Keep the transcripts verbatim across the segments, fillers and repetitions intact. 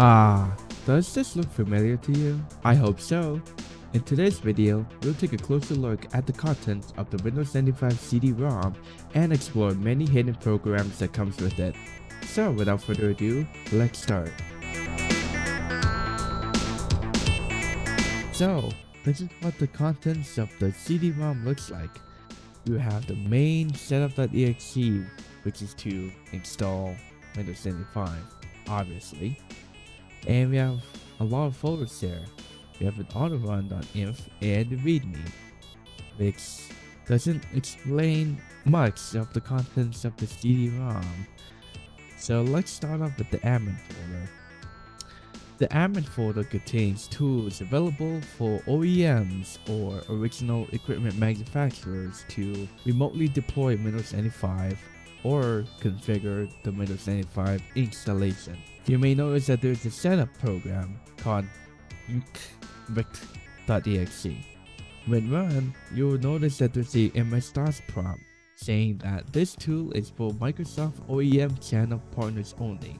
Ah, does this look familiar to you? I hope so. In today's video, we'll take a closer look at the contents of the Windows ninety-five C D ROM and explore many hidden programs that comes with it. So without further ado, let's start. So, this is what the contents of the C D ROM looks like. You have the main setup.exe, which is to install Windows ninety-five, obviously. And we have a lot of folders there. We have an autorun.inf and readme, which doesn't explain much of the contents of the C D ROM. So let's start off with the admin folder. The admin folder contains tools available for O E Ms or original equipment manufacturers to remotely deploy Windows ninety-five or configure the Windows ninety-five installation. You may notice that there's a setup program called inc vict dot E X E. When run, you will notice that there's a M S DOS prompt saying that this tool is for Microsoft O E M channel partners only.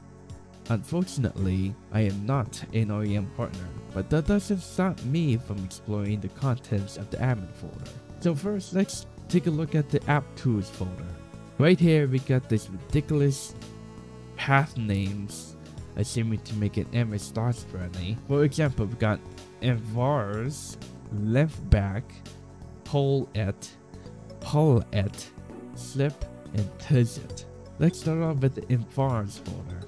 Unfortunately, I am not an O E M partner, but that doesn't stop me from exploring the contents of the admin folder. So first, let's take a look at the app tools folder. Right here, we got this ridiculous path names, assuming to make it M S DOS friendly. For example, we got envars, L F N back, Pollet, Pollet, SLIP, and T Z. Let's start off with the envars folder.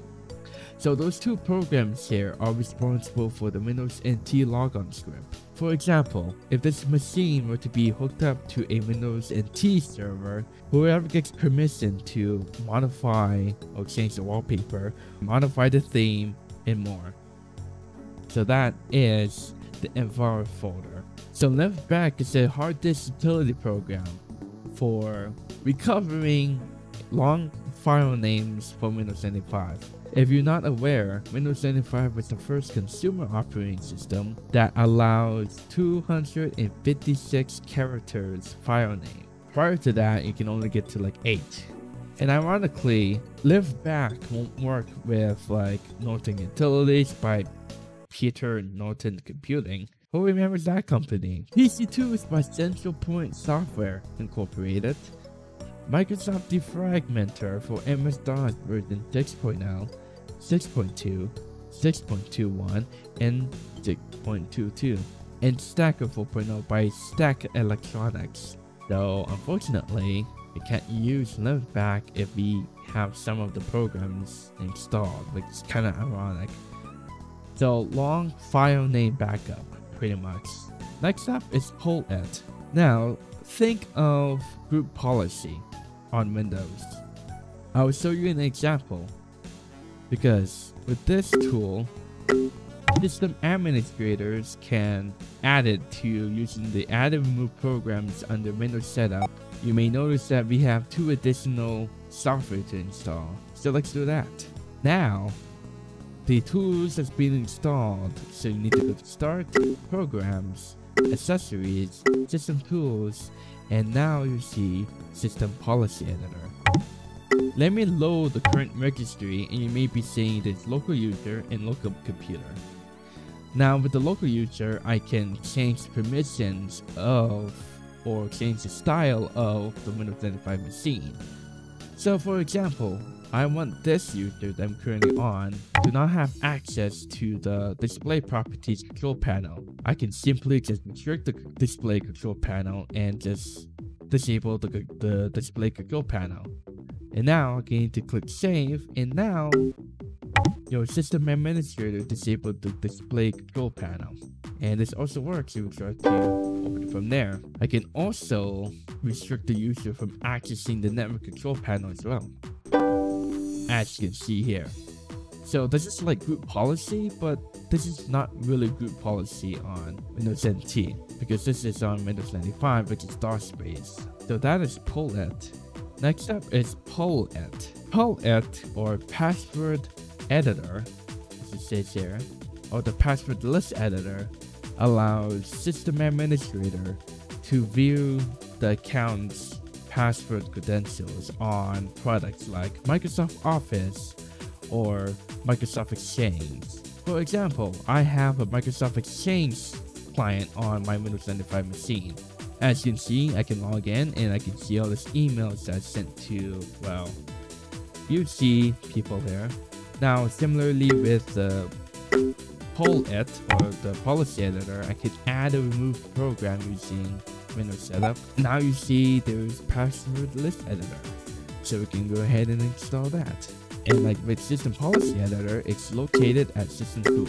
So those two programs here are responsible for the Windows N T logon script. For example, if this machine were to be hooked up to a Windows N T server, whoever gets permission to modify or change the wallpaper, modify the theme, and more. So that is the envar folder. So L F N back is a hard disk utility program for recovering long file names from Windows ninety-five. If you're not aware, Windows ninety-five was the first consumer operating system that allows two hundred fifty-six characters file name. Prior to that, you can only get to like eight. And ironically, L F N back won't work with like Norton Utilities by Peter Norton Computing. Who remembers that company? P C two is by Central Point Software Incorporated. Microsoft Defragmenter for M S DOS version six point oh, six point two, six point two one, and six point two two, and Stacker four point oh by Stack Electronics. Though unfortunately, we can't use L F N back if we have some of the programs installed, which is kind of ironic. So long file name backup, pretty much. Next up is Pollet. Now think of group policy on Windows. I will show you an example, because with this tool, system administrators can add it to using the add and remove programs under Windows Setup. You may notice that we have two additional software to install, so let's do that. Now, the tools has been installed, so you need to go to Start, Programs, Accessories, System Tools, and now you see System Policy Editor. Let me load the current registry, and you may be seeing this local user and local computer. Now with the local user, I can change the permissions of or change the style of the Windows ninety-five machine. So for example, I want this user that I'm currently on to not have access to the display properties control panel. I can simply just restrict the display control panel and just disable the, the display control panel. And now I need to click save, and now your system administrator disabled the display control panel. And this also works if you try to open it from there. I can also restrict the user from accessing the network control panel as well, as you can see here. So this is like group policy, but this is not really group policy on Windows N T, because this is on Windows ninety-five, which is DOS based. So that is Pollet. Next up is Pollet. Pollet, or password editor, as it says here, or the password list editor, allows system administrator to view the accounts password credentials on products like Microsoft Office or Microsoft Exchange. For example, I have a Microsoft Exchange client on my Windows ninety-five machine. As you can see, I can log in and I can see all these emails that I sent to, well, you see people here. Now, similarly with the Pollet or the policy editor, I could add or remove the program using Windows Setup. Now you see there's password list editor, so we can go ahead and install that. And like with system policy editor, it's located at system two.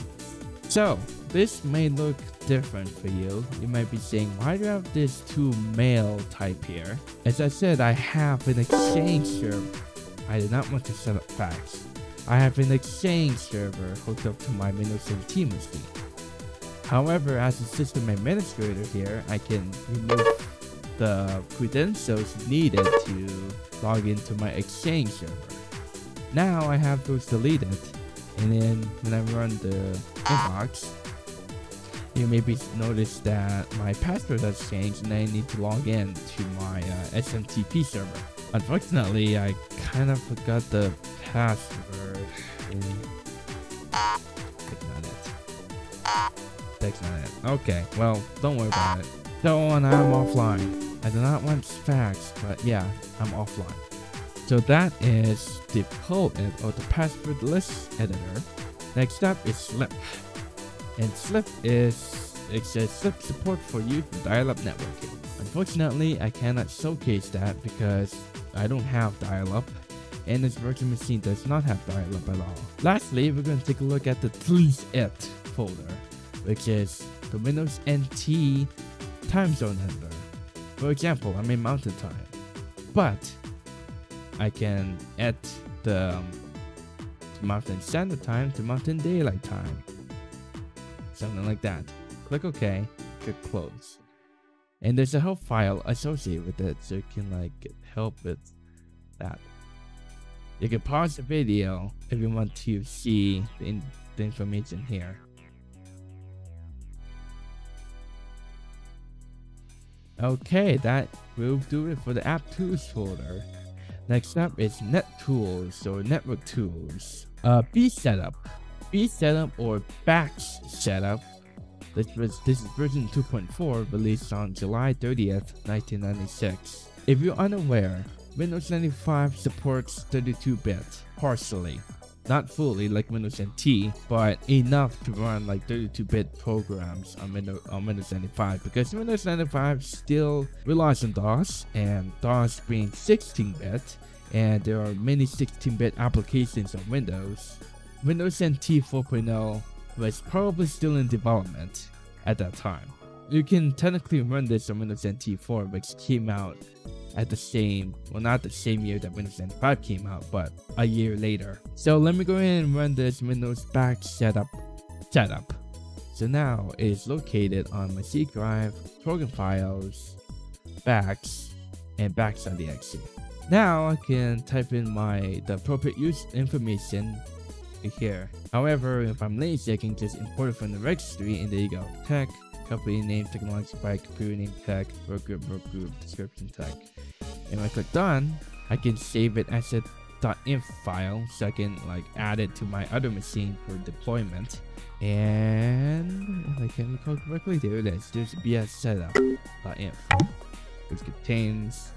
So this may look different for you. You might be saying, why do I have this two mail type here? As I said, I have an Exchange server. I did not want to set up fax. I have an Exchange server hooked up to my Windows seventeen machine. However, as a system administrator here, I can remove the credentials needed to log into my Exchange server. Now I have those deleted. And then when I run the inbox, you maybe notice that my password has changed and I need to log in to my uh, S M T P server. Unfortunately, I kind of forgot the password. That's not it. That's not it. Okay, well, don't worry about it. So on, I'm offline. I do not want fax, but yeah, I'm offline. So that is the Pollet or the password list editor. Next up is SLIP, and SLIP is it's a SLIP support for you for dial-up networking. Unfortunately, I cannot showcase that because I don't have dial-up, and this virtual machine does not have dial-up at all. Lastly, we're going to take a look at the Please It folder, which is the Windows N T time zone editor. For example, I'm in Mountain Time, but I can add the um, Mountain Standard Time to Mountain Daylight Time, something like that. Click OK, click Close, and there's a help file associated with it, so you can like help with that. You can pause the video if you want to see the, in the information here. Okay, that will do it for the App Tools folder. Next up is Net Tools or Network Tools. Uh, BSetup, BSetup or Batch Setup. This was this is version two point four, released on July thirtieth, nineteen ninety-six. If you're unaware, Windows ninety-five supports thirty-two bit partially, not fully like Windows N T, but enough to run like thirty-two bit programs on Windows on Windows ninety-five, because Windows ninety-five still relies on DOS, and DOS being sixteen bit, and there are many sixteen bit applications on Windows. Windows N T four point oh was probably still in development at that time. You can technically run this on Windows N T four, which came out at the same, well, not the same year that Windows ninety-five came out, but a year later. So let me go ahead and run this Windows Batch Setup setup. So now it is located on my C drive, program files, Batch, and Batch.exe. Now I can type in my the appropriate use information here. However, if I'm lazy, I can just import it from the registry, and there you go. Tech, company name, technology by, computer name tech, work group, work group, description tech. And when I click done, I can save it as a .inf file, so I can like add it to my other machine for deployment. And if I can recall correctly, there it is. There's BSetup.inf, which contains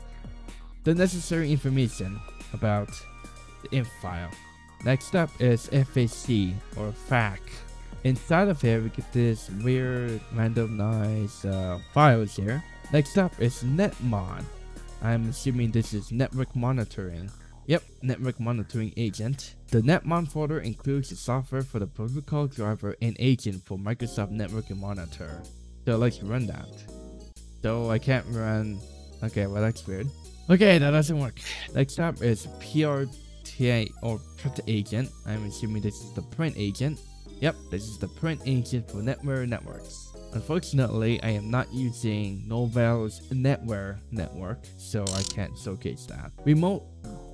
the necessary information about the inf file. Next up is F A C or F A C. Inside of here, we get this weird randomized uh, files here. Next up is NetMon. I'm assuming this is network monitoring. Yep, network monitoring agent. The NetMon folder includes the software for the protocol driver and agent for Microsoft Network Monitor. So let's run that. So I can't run. Okay, well, that's weird. Okay, that doesn't work. Next up is P R T A or print agent. I'm assuming this is the print agent. Yep, this is the print agent for NetWare networks. Unfortunately, I am not using Novell's NetWare network, so I can't showcase that. Remote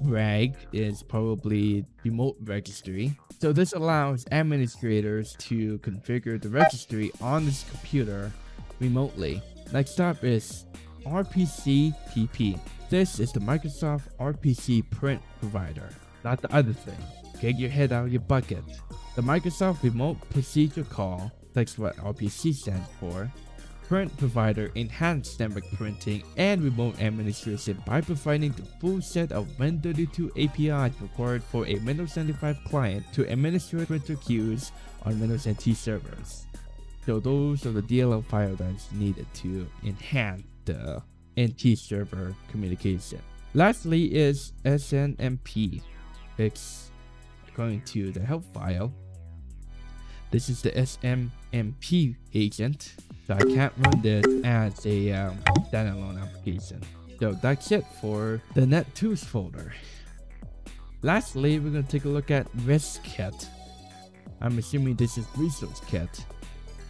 reg is probably remote registry. So this allows administrators to configure the registry on this computer remotely. Next up is R P C P P. This is the Microsoft R P C print provider, not the other thing. Get your head out of your bucket. The Microsoft Remote Procedure Call, that's what R P C stands for, Print Provider enhanced network printing and remote administration by providing the full set of Win thirty-two A P Is required for a Windows ninety-five client to administer printer queues on Windows N T servers. So those are the D L L files that's needed to enhance the N T server communication. Lastly is S N M P. It's going to the help file. This is the S N M P agent, so I can't run this as a um, standalone application. So that's it for the NetTools folder. Lastly, we're going to take a look at ResKit. I'm assuming this is Resource Kit.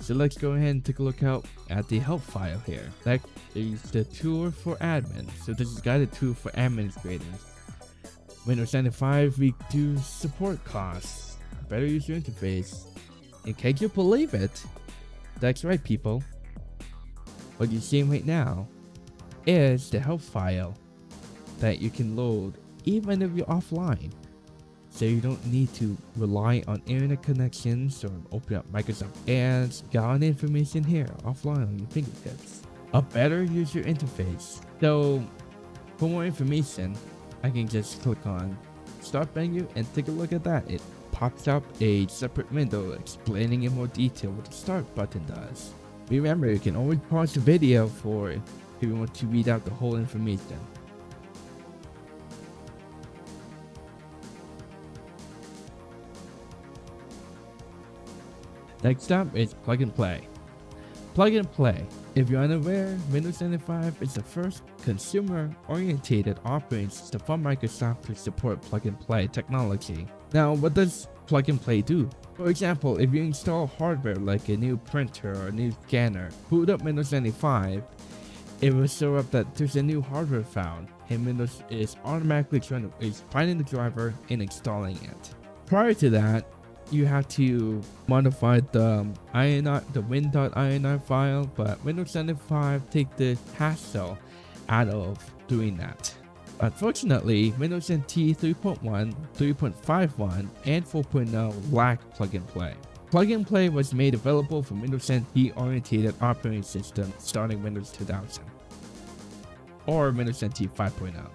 So let's go ahead and take a look out at the help file here. That is the tool for admin. So this is guided tool for administrators. Windows ninety-five reduced support costs, better user interface. And can you believe it? That's right, people. What you're seeing right now is the help file that you can load even if you're offline. So you don't need to rely on internet connections or open up Microsoft Edge. Got all the information here offline on your fingertips. A better user interface. So for more information, I can just click on Start menu and take a look at that. It pops up a separate window explaining in more detail what the Start button does. Remember, you can always pause the video for if you want to read out the whole information. Next up is Plug and Play. Plug and Play. If you're unaware, Windows ninety-five is the first consumer-oriented operating system from Microsoft to support Plug and Play technology. Now, what does Plug and Play do? For example, if you install hardware like a new printer or a new scanner, boot up Windows ninety-five, it will show up that there's a new hardware found, and Windows is automatically trying to, is finding the driver and installing it. Prior to that, you have to modify the I N R, the win dot I N R file, but Windows ninety-five take the hassle out of doing that. Unfortunately, Windows N T three point one, three point five one, and four point oh lack Plug and Play. Plug and Play was made available for Windows N T oriented operating system starting Windows two thousand or Windows N T five point oh.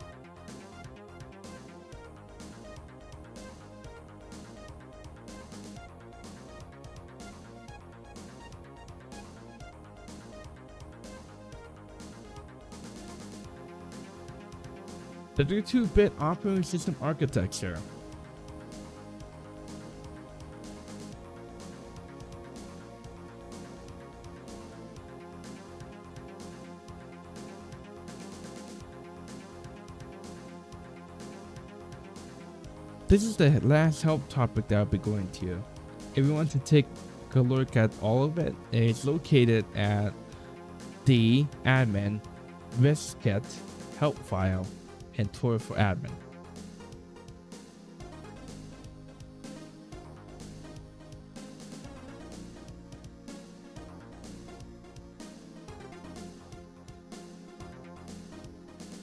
The thirty-two bit operating system architecture. This is the last help topic that I'll be going to. If you want to take a look at all of it, it's located at the admin ResKit help file and tour for admin.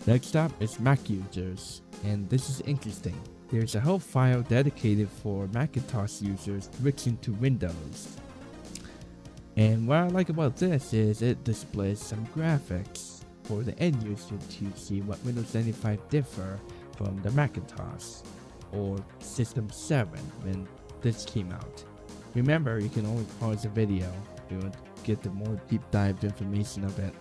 Next up is Mac users, and this is interesting. There's a help file dedicated for Macintosh users switching to Windows. And what I like about this is it displays some graphics for the end user to see what Windows ninety-five differ from the Macintosh or System seven when this came out. Remember, you can always pause the video if you want to get the more deep dive information of it.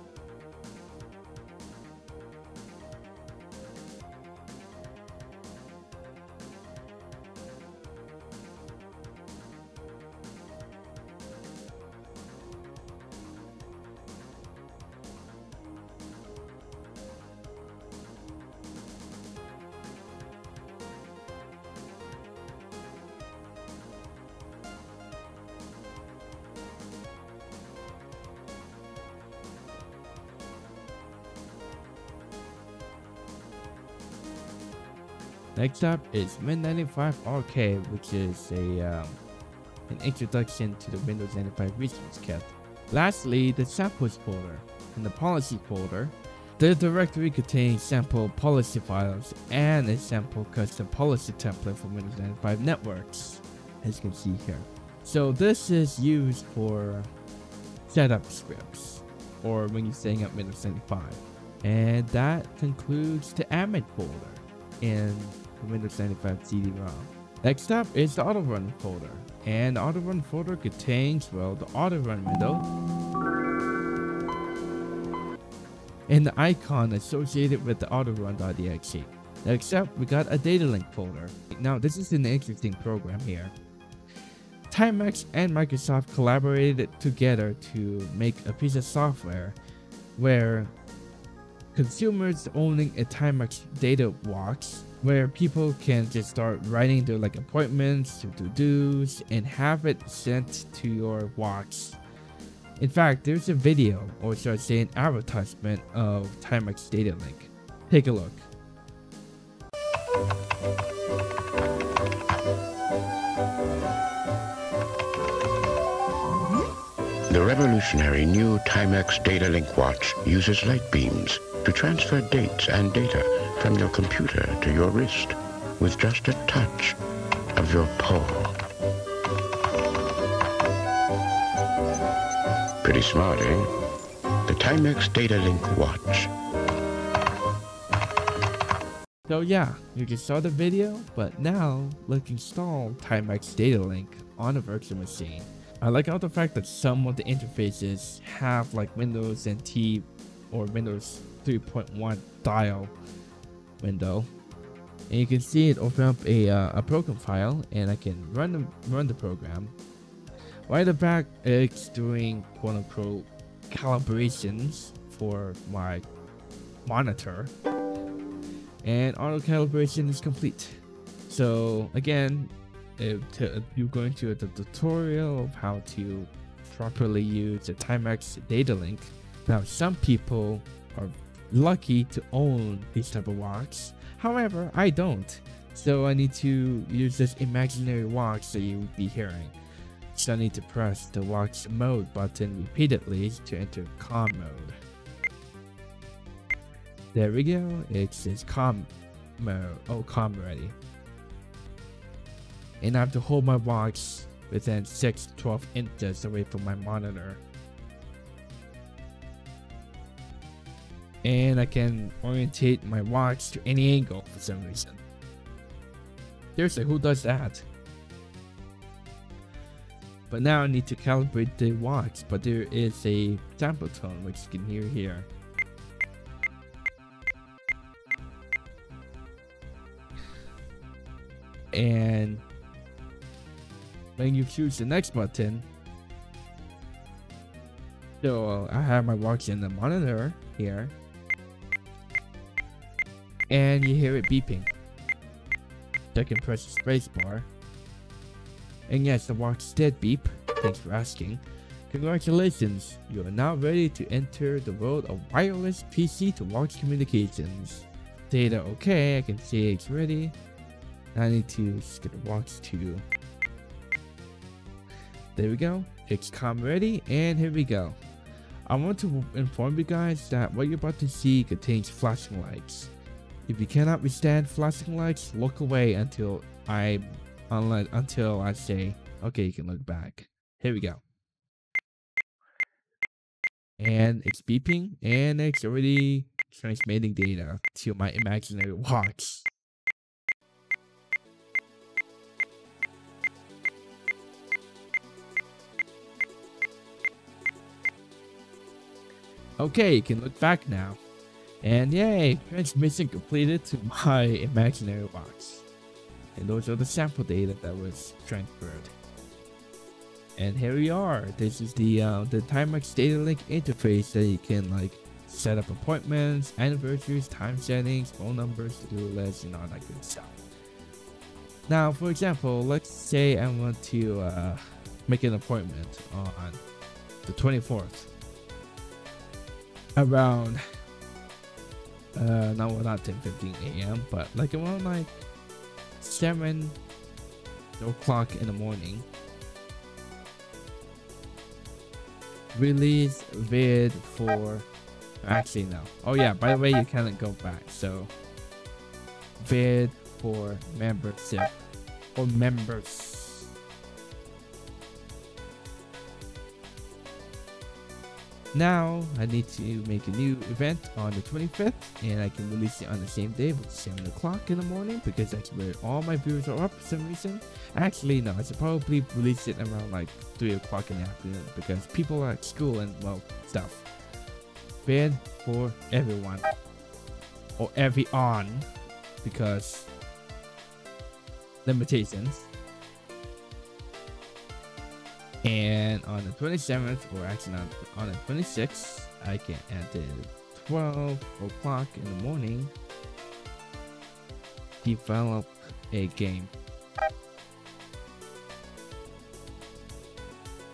Next up is Win ninety-five R K, which is a um, an introduction to the Windows ninety-five Resource Kit. Lastly, the samples folder. In the policy folder, the directory contains sample policy files and a sample custom policy template for Windows ninety-five networks. as you can see here. So this is used for setup scripts, or when you're setting up Windows ninety-five. And that concludes the admin folder in Windows ninety-five C D ROM. Next up is the Autorun folder. And the Autorun folder contains, well, the Autorun window and the icon associated with the Autorun.exe. Next up, we got a DataLink folder. Now, this is an interesting program here. Timex and Microsoft collaborated together to make a piece of software where consumers owning a Timex data box, where people can just start writing their like appointments, their to-dos, and have it sent to your box. In fact, there's a video, or should I say an advertisement, of Timex DataLink. Take a look. The revolutionary new Timex DataLink watch uses light beams to transfer dates and data from your computer to your wrist with just a touch of your paw. Pretty smart, eh? The Timex DataLink watch. So yeah, you just saw the video, but now let's install Timex DataLink on a virtual machine. I like out the fact that some of the interfaces have like Windows N T or Windows three point one dial window, and you can see it open up a uh, a program file, and I can run the, run the program. Right at the back, it's doing quote unquote calibrations for my monitor, and auto calibration is complete. So again, If, to, if you're going to the tutorial of how to properly use the Timex DataLink. Now, some people are lucky to own these type of walks. However, I don't. So I need to use this imaginary walk that you would be hearing. So I need to press the walks mode button repeatedly to enter COM mode. There we go. It says COM mode. Oh, COM ready. And I have to hold my box within six to twelve inches away from my monitor. And I can orientate my box to any angle for some reason. Seriously, who does that? But now I need to calibrate the box, but there is a sample tone which you can hear here. And when you choose the next button, so I have my watch in the monitor here, and you hear it beeping. So I can press the space bar, and yes, the watch did beep. Thanks for asking. Congratulations, you are now ready to enter the world of wireless P C to watch communications. Data okay, I can see it's ready. I need to skip the watch to. There we go, it's COM ready, and here we go. I want to inform you guys that what you're about to see contains flashing lights. If you cannot withstand flashing lights, look away until I until I say, okay, you can look back. Here we go. And it's beeping, and it's already transmitting data to my imaginary watch. Okay, you can look back now. And yay, transmission completed to my imaginary box. And those are the sample data that was transferred. And here we are. This is the uh, the Timex DataLink interface that you can like set up appointments, anniversaries, time settings, phone numbers, to-do lists, and all that good stuff. Now, for example, let's say I want to uh, make an appointment on the twenty-fourth. Around uh no, well, not ten fifteen a m but like around like seven o'clock in the morning. Release vid for actually no. Oh yeah, by the way, you cannot go back, so vid for membership or members Now I need to make a new event on the twenty-fifth, and I can release it on the same day with seven o'clock in the morning, because that's where all my viewers are up for some reason. Actually no, I should probably release it around like three o'clock in the afternoon, because people are at school and well, stuff. Bad for everyone. Or every on, because limitations. And on the twenty-seventh, or actually on, on the twenty-sixth, I can add the twelve o'clock in the morning, develop a game.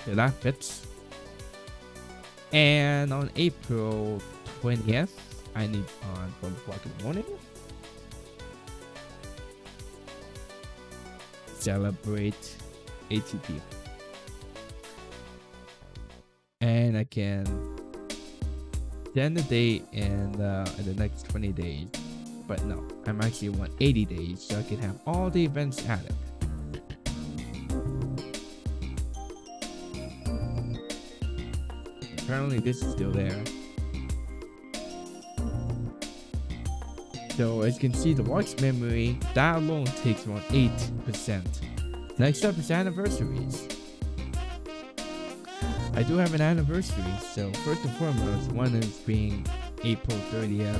So that fits. And on April twentieth, I need on twelve o'clock in the morning, celebrate A T P. And I can end the date and uh, in the next twenty days, but no, I'm actually want eighty days so I can have all the events added. Apparently this is still there. So as you can see, the watch memory, that alone takes around eight percent. Next up is anniversaries. I do have an anniversary, so first and foremost, one is being April thirtieth,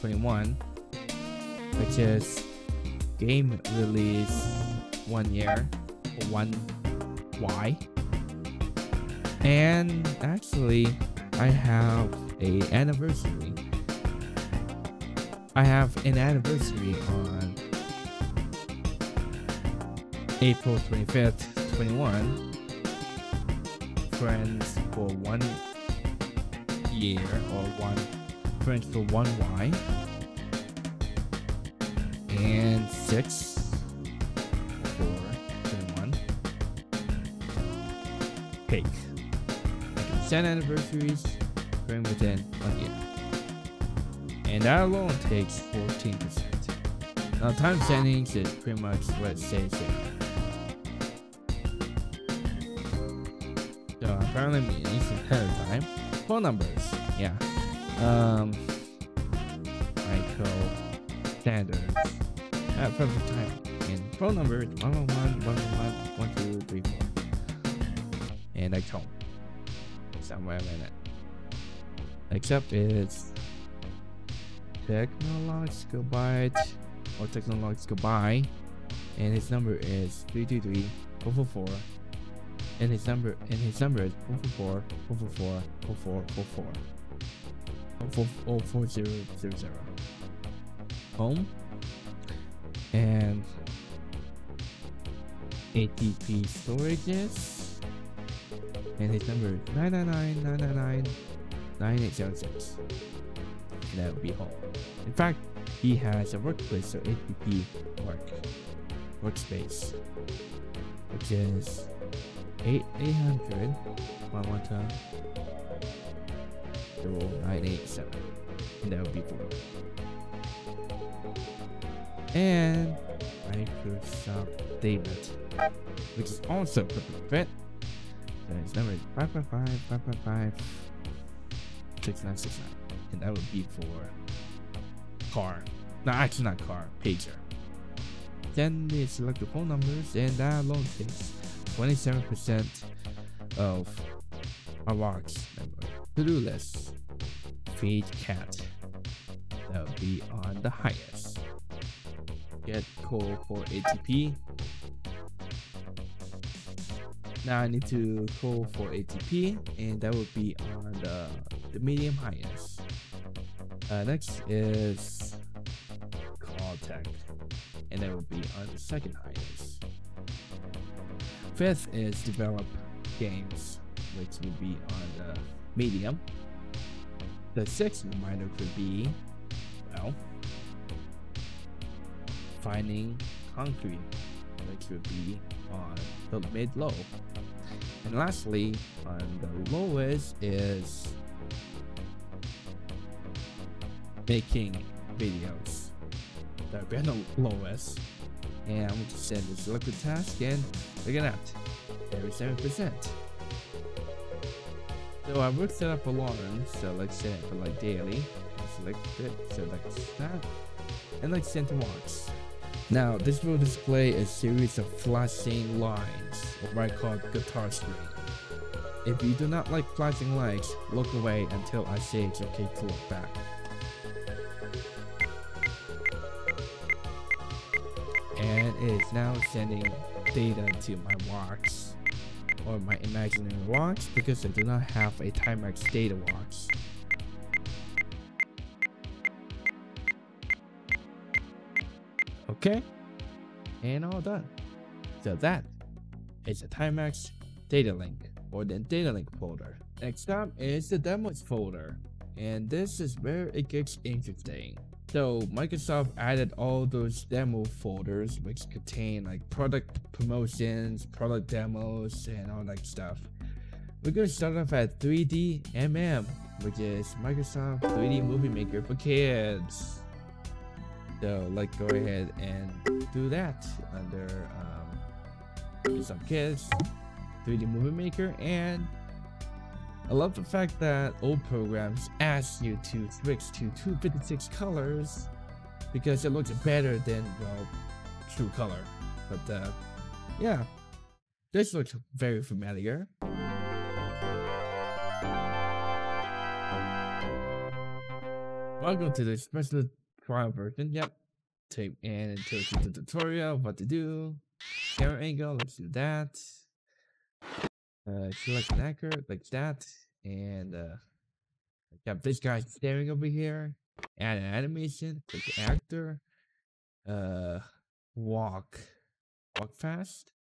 twenty-one, which is game release one year, one Y. And actually, I have a anniversary. I have an anniversary on April twenty-fifth, twenty-one. Friends for one year, or one friends for one Y, and six for twenty-one. Cake. I can send anniversaries from within one year, and that alone takes fourteen percent. Now time settings is pretty much what it says here. Apparently means ahead of time. Phone numbers, yeah. Um, micro standards at perfect time. And phone numbers one oh one, one oh one, one two three four. And like home. Somewhere in it. Next up is technological byte or technological by, and his number is three two three, four four four. And his number and his number is four four four, four four four, four four four, four four zero zero zero. Home and A T P storages, and his number is nine nine nine, nine nine nine, nine eight zero six. That would be home. In fact, he has a workplace, so A T P work workspace, which is eight eight hundred, one one two, nine eight seven, and that would be four. And Microsoft David, which is also perfect fit. So his number is five five five, five five five, six nine six nine, and that would be for car. No, actually not car, pager. Then they select the phone numbers, and that alone takes twenty-seven percent of a box member. To-do list, feed cat, that would be on the highest. Get call for A T P. Now I need to call for A T P, and that would be on the, the medium highest. Uh, next is call tech, and that would be on the second highest. Fifth is develop games, which would be on the medium. The sixth reminder could be, well, finding concrete, which would be on the mid low. And lastly, on the lowest is making videos. That would be on the lowest. And I'm going to send this liquid task, and look at that, thirty-seven percent. So I would set up alarms, so let's set it for like daily, select it, select that, and let's send to marks. Now this will display a series of flashing lines, or what I call guitar string. If you do not like flashing lights, look away until I say it's okay to look back. And it is now sending data to my walks, or my imaginary walks, because I do not have a Timex data walks. Okay, and all done. So that is a Timex DataLink, or the DataLink folder. Next up is the Demos folder, and this is where it gets interesting. So Microsoft added all those demo folders which contain like product promotions, product demos, and all that stuff. We're gonna start off at three D M M, which is Microsoft three D Movie Maker for kids. So like go ahead and do that under um, some kids, three D Movie Maker, and I love the fact that old programs ask you to switch to two fifty-six colors because it looks better than, well, true color. But uh, yeah, this looks very familiar. Welcome to the special trial version. Yep, tape and it takes you to the tutorial what to do. Camera angle, let's do that. Uh, select an anchor like that, and uh, got this guy staring over here. Add an animation, click actor, uh, walk, walk fast,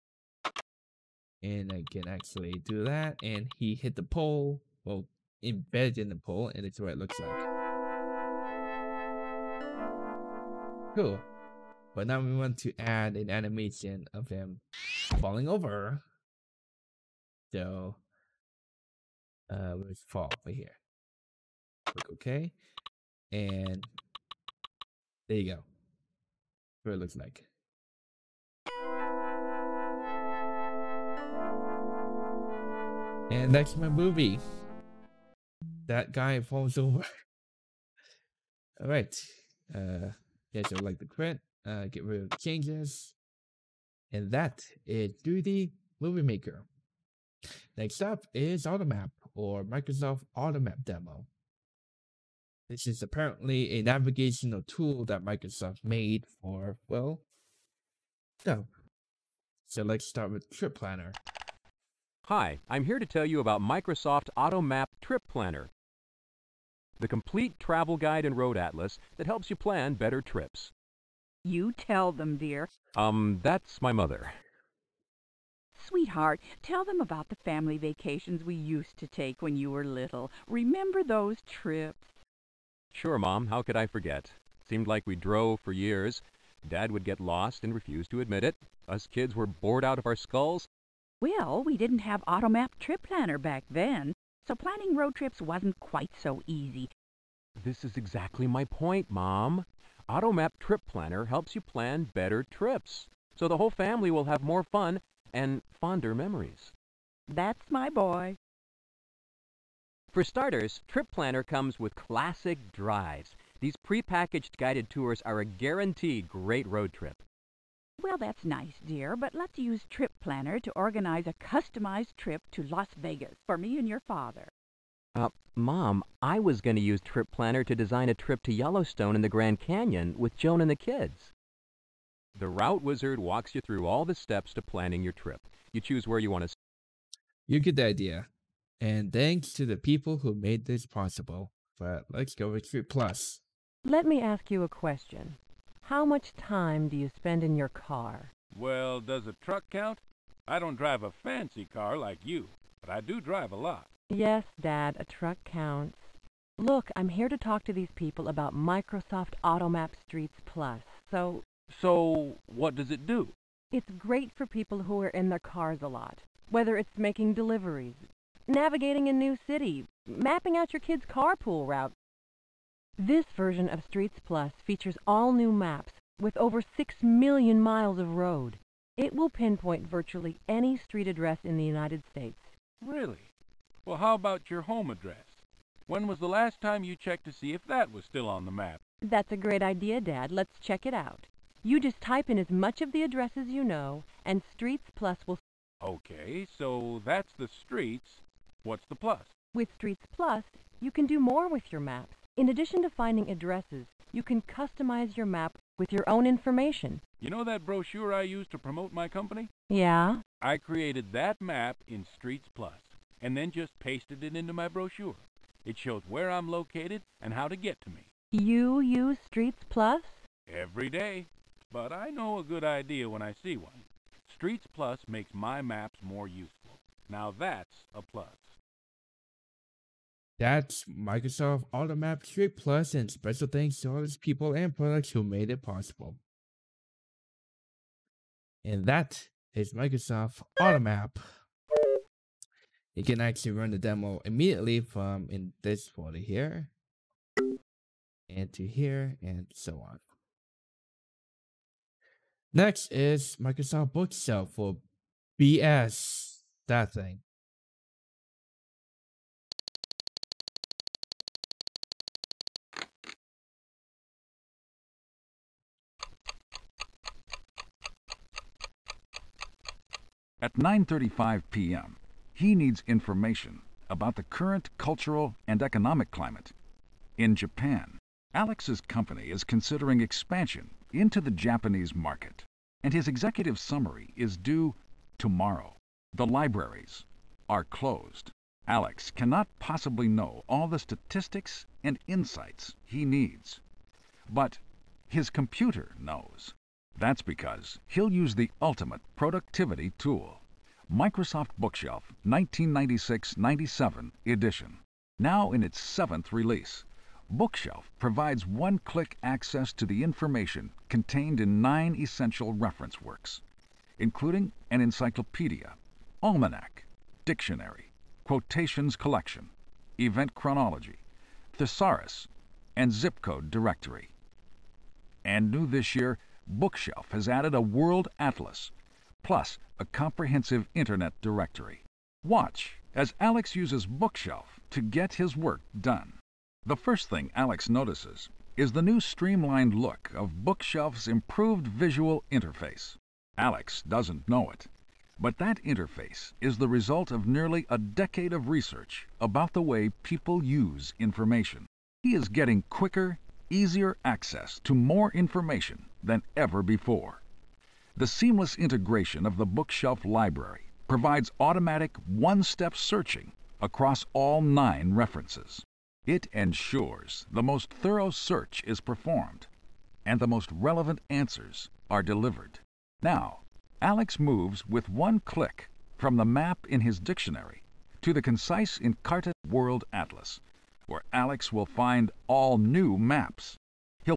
and I can actually do that. And he hit the pole, well, embedded in the pole, and it's what it looks like. Cool. But now we want to add an animation of him falling over. So, uh, we'll just fall over here. Click OK. And there you go. That's what it looks like. And that's my movie. That guy falls over. Alright. Uh, yeah, so like the crit. Uh, get rid of the changes. And that is three D Movie Maker. Next up is AutoMap, or Microsoft AutoMap Demo. This is apparently a navigational tool that Microsoft made for, well, no. So let's start with Trip Planner. Hi, I'm here to tell you about Microsoft AutoMap Trip Planner, the complete travel guide and road atlas that helps you plan better trips. You tell them, dear. Um, that's my mother. Sweetheart, tell them about the family vacations we used to take when you were little. Remember those trips? Sure, Mom. How could I forget? Seemed like we drove for years. Dad would get lost and refuse to admit it. Us kids were bored out of our skulls. Well, we didn't have AutoMap Trip Planner back then, so planning road trips wasn't quite so easy. This is exactly my point, Mom. AutoMap Trip Planner helps you plan better trips, so the whole family will have more fun and fonder memories. That's my boy. For starters, Trip Planner comes with classic drives. These pre-packaged guided tours are a guaranteed great road trip. Well, that's nice, dear, but let's use Trip Planner to organize a customized trip to Las Vegas for me and your father. Uh, Mom, I was going to use Trip Planner to design a trip to Yellowstone and the Grand Canyon with Joan and the kids. The Route Wizard walks you through all the steps to planning your trip. You choose where you want to... You get the idea. And thanks to the people who made this possible. But let's go with Streets Plus. Let me ask you a question. How much time do you spend in your car? Well, does a truck count? I don't drive a fancy car like you, but I do drive a lot. Yes, Dad, a truck counts. Look, I'm here to talk to these people about Microsoft AutoMap Streets Plus, so... So, what does it do? It's great for people who are in their cars a lot, whether it's making deliveries, navigating a new city, mapping out your kids' carpool route. This version of Streets Plus features all new maps with over six million miles of road. It will pinpoint virtually any street address in the United States. Really? Well, how about your home address? When was the last time you checked to see if that was still on the map? That's a great idea, Dad. Let's check it out. You just type in as much of the addresses you know, and Streets Plus will... Okay, so that's the Streets. What's the plus? With Streets Plus, you can do more with your maps. In addition to finding addresses, you can customize your map with your own information. You know that brochure I used to promote my company? Yeah. I created that map in Streets Plus, and then just pasted it into my brochure. It shows where I'm located and how to get to me. You use Streets Plus? Every day, but I know a good idea when I see one. Streets Plus makes my maps more useful. Now that's a plus. That's Microsoft AutoMap, Trip Plus, and special thanks to all its people and products who made it possible. And that is Microsoft AutoMap. You can actually run the demo immediately from in this folder here, and to here, and so on. Next is Microsoft Bookshelf for B S that thing. At nine thirty-five p m, he needs information about the current cultural and economic climate. In Japan, Alex's company is considering expansion into the Japanese market, and his executive summary is due tomorrow. The libraries are closed. Alex cannot possibly know all the statistics and insights he needs, but his computer knows. That's because he'll use the ultimate productivity tool, Microsoft Bookshelf nineteen ninety-six ninety-seven edition. Now in its seventh release, Bookshelf provides one-click access to the information contained in nine essential reference works, including an encyclopedia, almanac, dictionary, quotations collection, event chronology, thesaurus, and zip code directory. And new this year, Bookshelf has added a World Atlas, plus a comprehensive internet directory. Watch as Alex uses Bookshelf to get his work done. The first thing Alex notices is the new streamlined look of Bookshelf's improved visual interface. Alex doesn't know it, but that interface is the result of nearly a decade of research about the way people use information. He is getting quicker, easier access to more information than ever before. The seamless integration of the Bookshelf library provides automatic one-step searching across all nine references. It ensures the most thorough search is performed and the most relevant answers are delivered. Now, Alex moves with one click from the map in his dictionary to the concise Encarta World Atlas, where Alex will find all new maps. He'll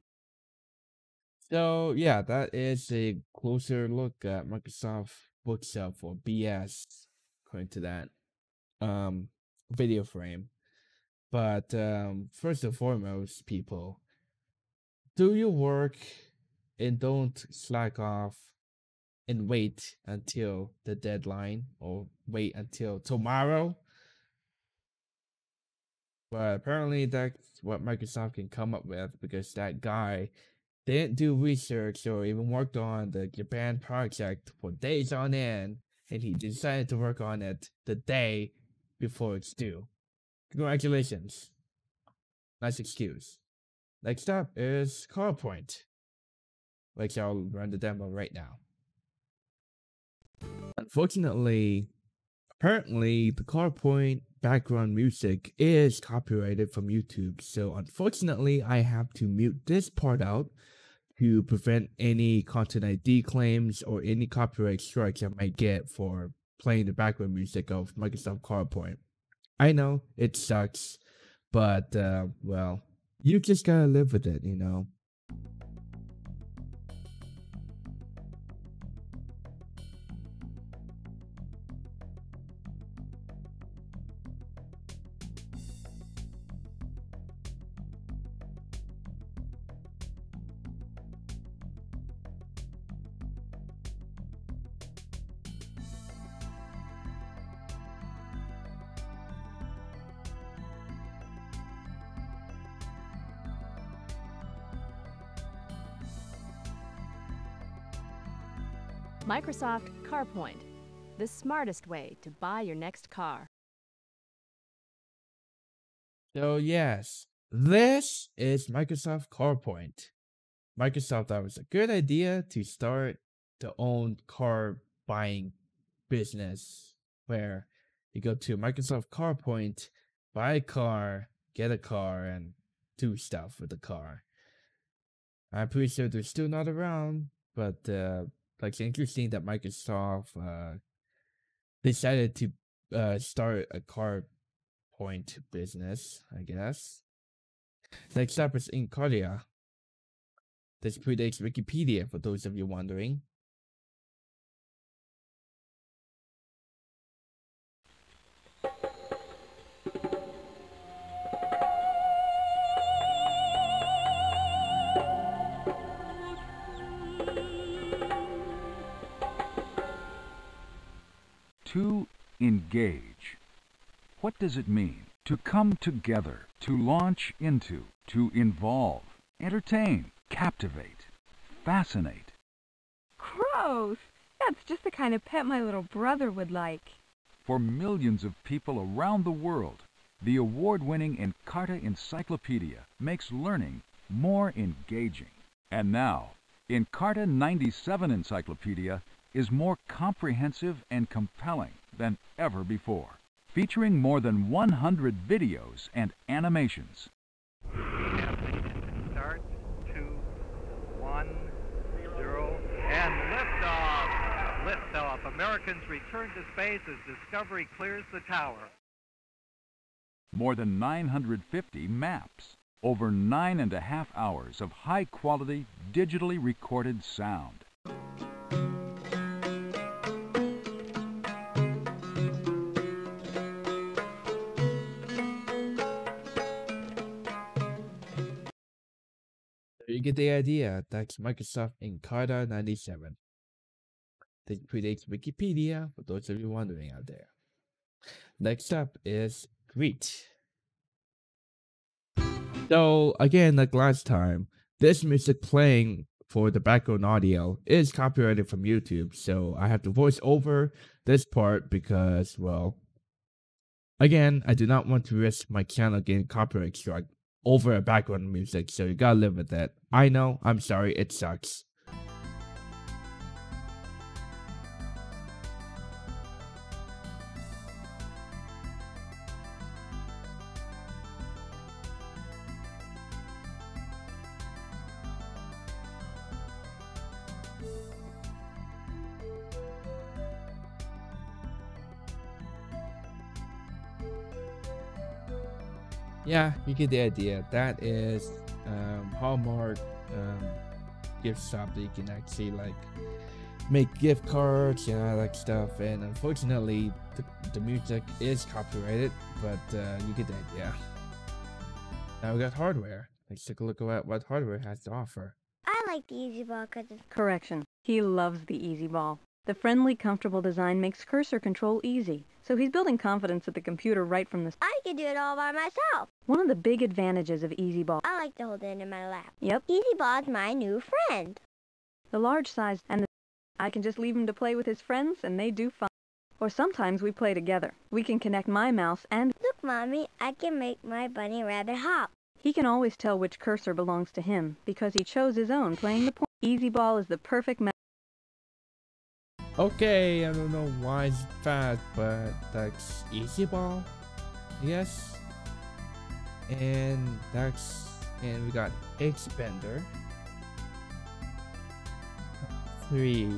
so yeah, that is a closer look at Microsoft Bookshelf for B S, according to that um, video frame. But um, first and foremost, people, do your work and don't slack off and wait until the deadline or wait until tomorrow. But apparently that's what Microsoft can come up with, because that guy didn't do research or even worked on the Japan project for days on end, and he decided to work on it the day before it's due. Congratulations. Nice excuse. Next up is CallPoint, which I'll run the demo right now. Unfortunately, apparently the CallPoint background music is copyrighted from YouTube, so unfortunately I have to mute this part out to prevent any Content I D claims or any copyright strikes I might get for playing the background music of Microsoft PowerPoint. I know it sucks, but uh, well, you just gotta live with it, you know. Microsoft CarPoint, the smartest way to buy your next car. So yes, this is Microsoft CarPoint. Microsoft thought it was a good idea to start their own car buying business where you go to Microsoft CarPoint, buy a car, get a car, and do stuff with the car. I'm pretty sure they're still not around, but uh, like, it's interesting that Microsoft uh, decided to uh, start a CarPoint business, I guess. Next up is Encarta. This predates Wikipedia, for those of you wondering. To engage. What does it mean? To come together, to launch into, to involve, entertain, captivate, fascinate. Gross! That's just the kind of pet my little brother would like. For millions of people around the world, the award-winning Encarta Encyclopedia makes learning more engaging. And now, Encarta ninety-seven Encyclopedia is more comprehensive and compelling than ever before, featuring more than one hundred videos and animations. Start, two, one, zero, and liftoff! Liftoff! Americans return to space as Discovery clears the tower. More than nine hundred fifty maps, over nine and a half hours of high-quality, digitally recorded sound. You get the idea. That's Microsoft Encarta ninety-seven. This predates Wikipedia, for those of you wondering out there. Next up is Greet. So again, like last time, this music playing for the background audio is copyrighted from YouTube, so I have to voice over this part because, well, again, I do not want to risk my channel getting copyright struck over a background music, so you gotta live with that. I know, I'm sorry, it sucks. Yeah, you get the idea. That is um, Hallmark um, gift shop that you can actually like make gift cards and all that stuff. And unfortunately, the, the music is copyrighted, but uh, you get the idea. Now we got hardware. Let's take a look at what hardware has to offer. I like the EasyBall because it's correction. He loves the EasyBall. The friendly, comfortable design makes cursor control easy, so he's building confidence at the computer right from the... I can do it all by myself! One of the big advantages of EasyBall... I like to hold it in my lap. Yep. EasyBall's my new friend. The large size and the... I can just leave him to play with his friends, and they do fun. Or sometimes we play together. We can connect my mouse and... Look, Mommy, I can make my bunny rabbit hop. He can always tell which cursor belongs to him, because he chose his own playing the point. EasyBall is the perfect... Okay, I don't know why it's bad, but that's EasyBall, I guess. And that's, and we got Hellbender. Three.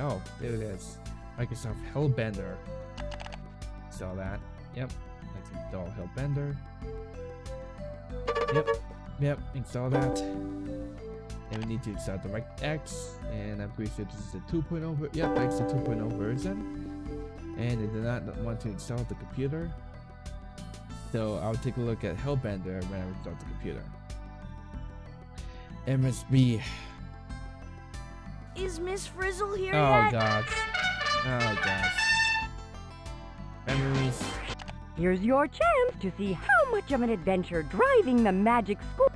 Oh, there it is. Microsoft Hellbender. Saw that. Yep. Let's install Hellbender. Yep. Yep. Install that. And we need to install DirectX, and I'm pretty sure this is a two point oh, yep, that's the two point oh version. And I did not want to install the computer, so I'll take a look at Hellbender when I install the computer. M S B. Is Miss Frizzle here oh, yet? God. Oh, God. Memories. Here's your chance to see how much of an adventure driving the Magic School.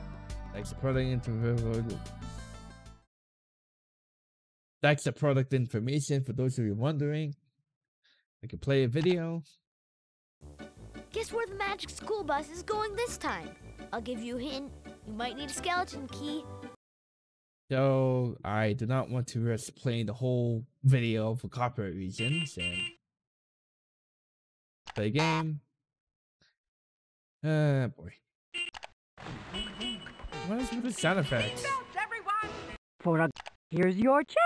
Exploding into river. That's the product information for those of you wondering. I can play a video. Guess where the Magic School Bus is going this time? I'll give you a hint. You might need a skeleton key. So I do not want to risk playing the whole video for copyright reasons. And play game. Ah, uh, boy. What is with the sound effects? Product, here's your chance.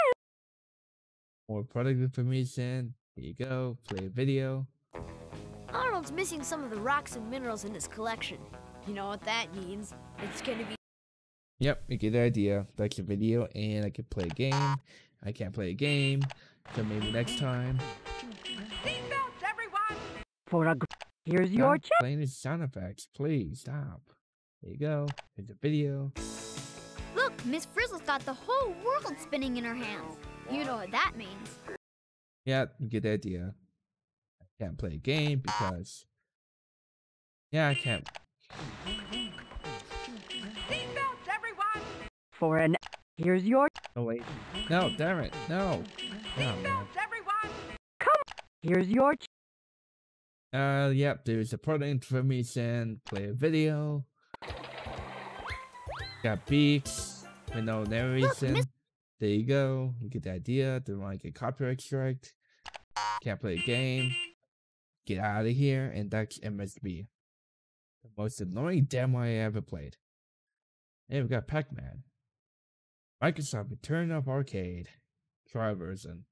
More product information. Here you go. Play a video. Arnold's missing some of the rocks and minerals in his collection. You know what that means? It's gonna be. Yep, you get the idea. That's a video, and I can play a game. I can't play a game, so maybe next time. Seatbelts, everyone! For a here's stop your chance. Playing the sound effects, please stop. There you go. Here's the video. Look, Miss Frizzle's got the whole world spinning in her hands. You know what that means. Yeah, you get the idea. I can't play a game because. Yeah, I can't. Seatbelts, everyone! For an here's your. Oh wait, no, damn it, no. Seatbelts, everyone! Come, here's your. Uh, yep, there's the product information. Play a video. Got beaks with no narration. There you go. You get the idea. Don't want to get copyright strike. Can't play a game. Get out of here, and that's M S B. The most annoying demo I ever played. And we got Pac-Man. Microsoft Return of Arcade. Trial version.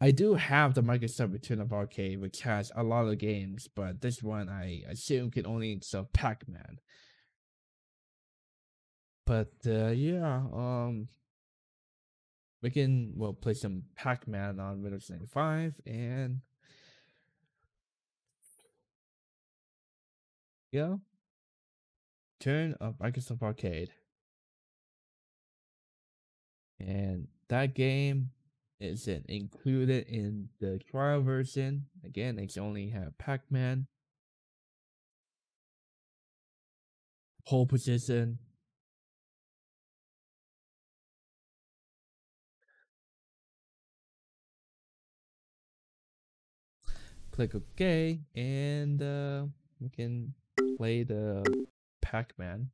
I do have the Microsoft Return of Arcade, which has a lot of games, but this one I assume can only install Pac-Man. But uh, yeah, um, we can well play some Pac-Man on Windows ninety-five and. Yeah. Turn of Microsoft Arcade. And that game isn't included in the trial version. Again, they only have Pac-Man. Pole position. Click OK and uh, we can play the Pac-Man.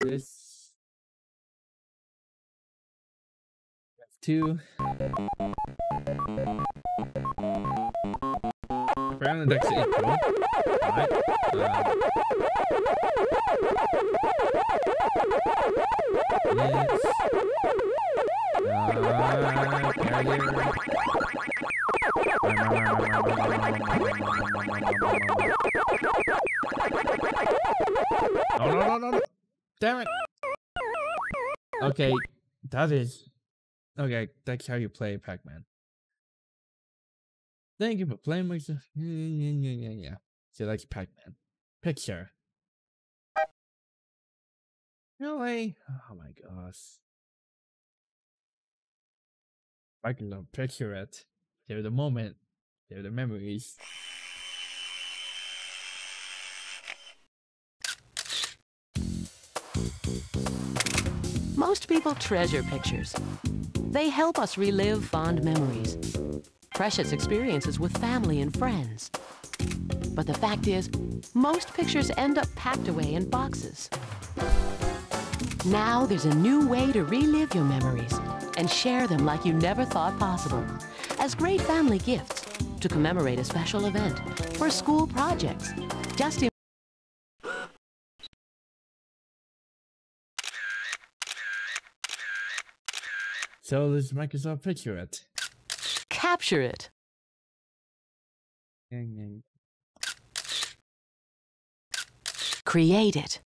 This that's two. Apparently that's the intro. Alright. Um, yes. Uh, carrier. No, no, no, no, no. Damn it. Okay, that is. Okay, that's how you play Pac-Man. Thank you for playing Microsoft. Yeah, yeah, yeah, yeah. So that's Pac-Man. Picture. Really? Oh my gosh. I can love Picture It. They're the moment. They're the memories. Most people treasure pictures. They help us relive fond memories, precious experiences with family and friends. But the fact is, most pictures end up packed away in boxes. Now there's a new way to relive your memories and share them like you never thought possible, as great family gifts, to commemorate a special event, for school projects. Just in so this Microsoft Picture It. Capture it. Mm-hmm. Create it.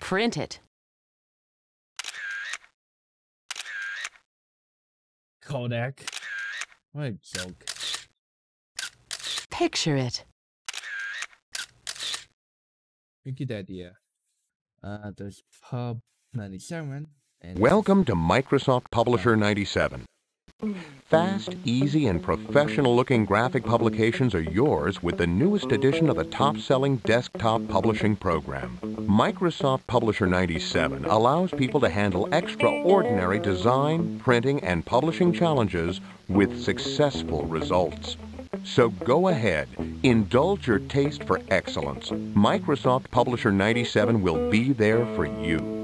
Print it. Kodak. What a joke. Picture it. Good idea. Uh, there's Pub ninety-seven. And welcome to Microsoft Publisher ninety-seven. Fast, easy, and professional-looking graphic publications are yours with the newest edition of the top-selling desktop publishing program. Microsoft Publisher ninety-seven allows people to handle extraordinary design, printing, and publishing challenges with successful results. So go ahead, indulge your taste for excellence. Microsoft Publisher ninety-seven will be there for you.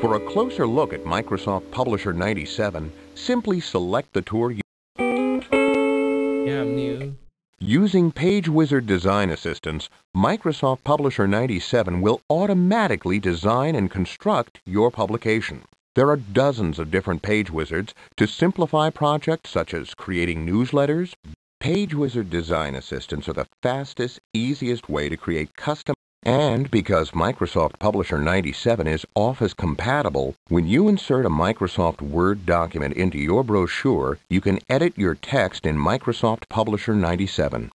For a closer look at Microsoft Publisher ninety-seven, simply select the tour you yeah, I'm new. Using PageWizard Design Assistance, Microsoft Publisher ninety-seven will automatically design and construct your publication. There are dozens of different PageWizards to simplify projects such as creating newsletters. PageWizard Design Assistants are the fastest, easiest way to create custom. And because Microsoft Publisher ninety-seven is Office compatible, when you insert a Microsoft Word document into your brochure, you can edit your text in Microsoft Publisher ninety-seven.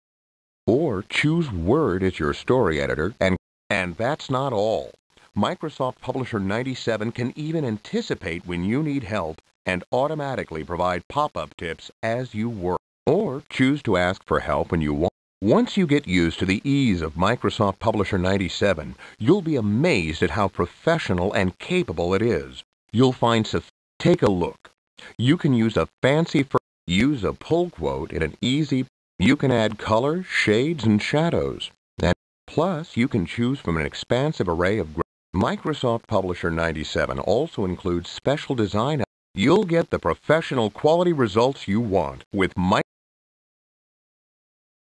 Or choose Word as your story editor, and, and that's not all. Microsoft Publisher ninety-seven can even anticipate when you need help and automatically provide pop-up tips as you work. Or choose to ask for help when you want. Once you get used to the ease of Microsoft Publisher ninety-seven, you'll be amazed at how professional and capable it is. You'll find so take a look. You can use a fancy fr use a pull quote in an easy. You can add color, shades, and shadows. And plus, you can choose from an expansive array of. Microsoft Publisher ninety-seven also includes special design. You'll get the professional quality results you want with Microsoft.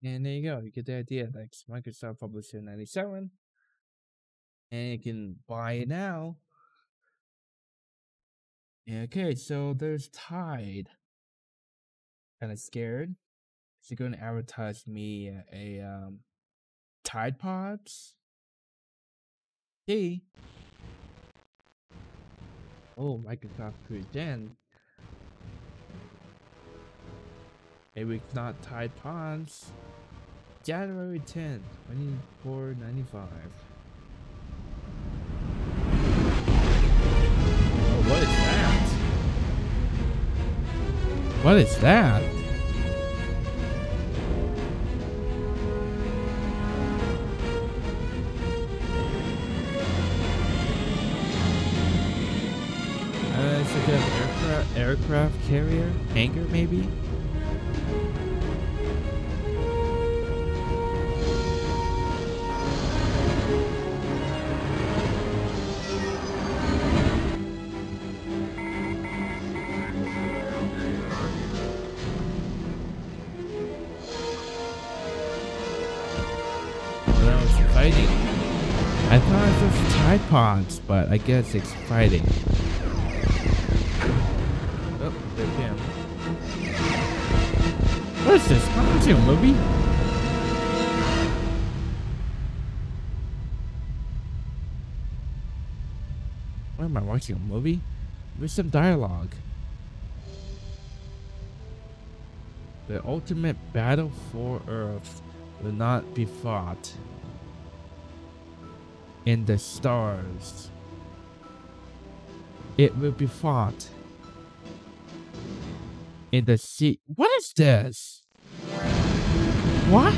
And there you go, you get the idea. That's Microsoft Publisher ninety-seven. And you can buy it now. Okay, so there's Tide. Kind of scared. Is it going to advertise me a um, Tide Pods? Hey. Oh, Microsoft presents. Maybe it's not Tide Pods. January tenth, twenty-four ninety-five. Oh, what is that? What is that? Uh, it's like an aircraft, aircraft carrier? Hangar, maybe? I thought it was Tide Pods, but I guess it's fighting. Oh, there we go. What is this? How is it a movie? Why am I watching a movie? There's some dialogue. The ultimate battle for Earth will not be fought in the stars. It will be fought in the sea. What is this? What?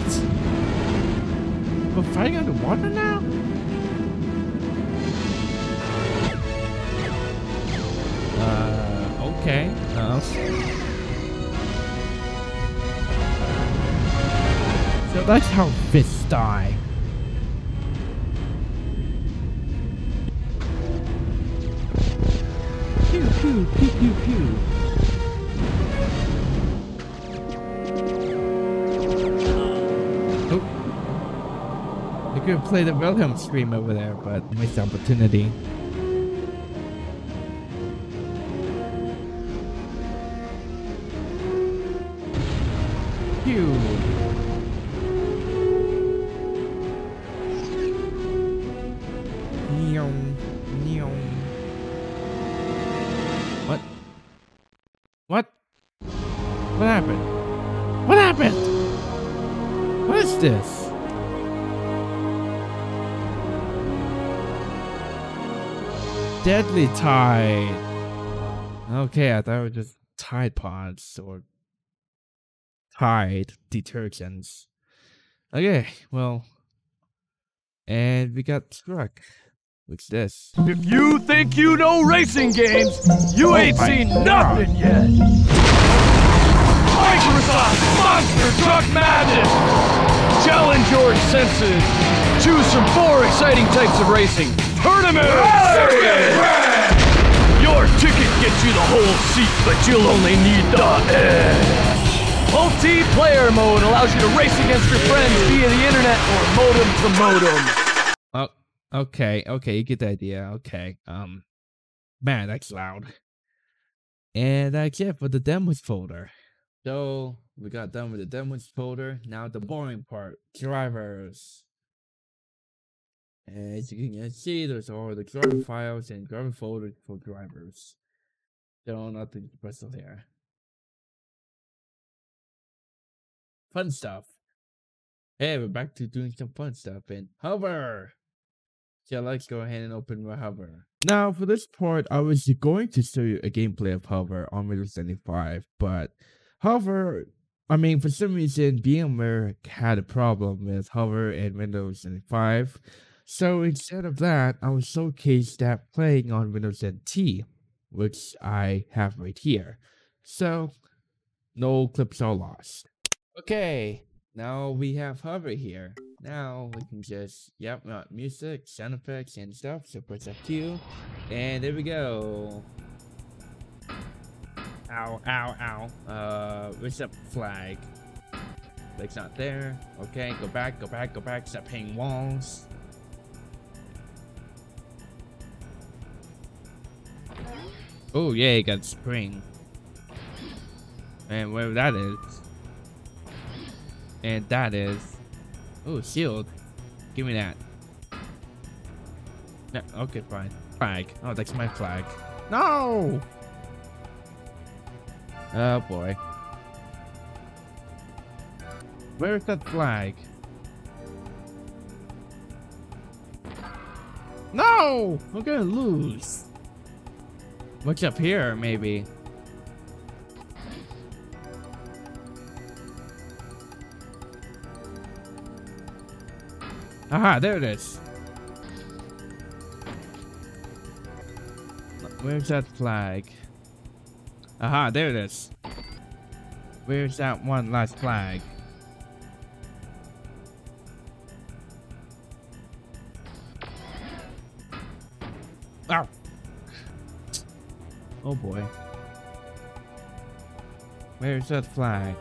We're fighting on the water now? Uh, okay. Uh, so that's how fists die. Pew, pew, pew, pew. Oh. I could play the Wilhelm scream over there, but missed opportunity. Pew. Neom, neom. What? What happened? What happened? What is this? Deadly Tide. Okay, I thought it was just Tide Pods or Tide detergents. Okay, well, and we got struck. What's this? If you think you know racing games, you oh ain't seen God. nothing yet! Microsoft Monster Truck Madness! Challenge your senses! Choose from four exciting types of racing. Tournament! Circuit! Your ticket gets you the whole seat, but you'll only need the edge. Multiplayer mode allows you to race against your friends via the internet or modem to modem. Oh. Okay, okay, you get the idea. Okay, um, man, that's loud. And that's it for the demos folder. So we got done with the demos folder. Now the boring part: drivers. And as you can see, there's all the driver files and driver folders for drivers. So nothing special there. Fun stuff. Hey, we're back to doing some fun stuff in Hover. So let's go ahead and open my Hover. Now for this part, I was going to show you a gameplay of Hover on Windows ninety-five, but Hover, I mean, for some reason, VMware had a problem with Hover and Windows ninety-five. So instead of that, I will showcase that playing on Windows N T, which I have right here. So no clips are lost. Okay, now we have Hover here. Now we can just, yep, music, sound effects, and stuff. So press F two, and there we go. Ow, ow, ow. Uh, what's up, flag? Flag's not there. Okay, go back, go back, go back. Stop hitting walls. Oh, yeah, you got spring. And whatever that is. And that is. Oh, shield. Give me that. No, okay, fine. Flag. Oh, that's my flag. No! Oh, boy. Where is that flag? No! We're gonna lose. What's up here, maybe? Aha, there it is. Where's that flag? Aha, there it is. Where's that one last flag? Ow! Oh boy. Where's that flag?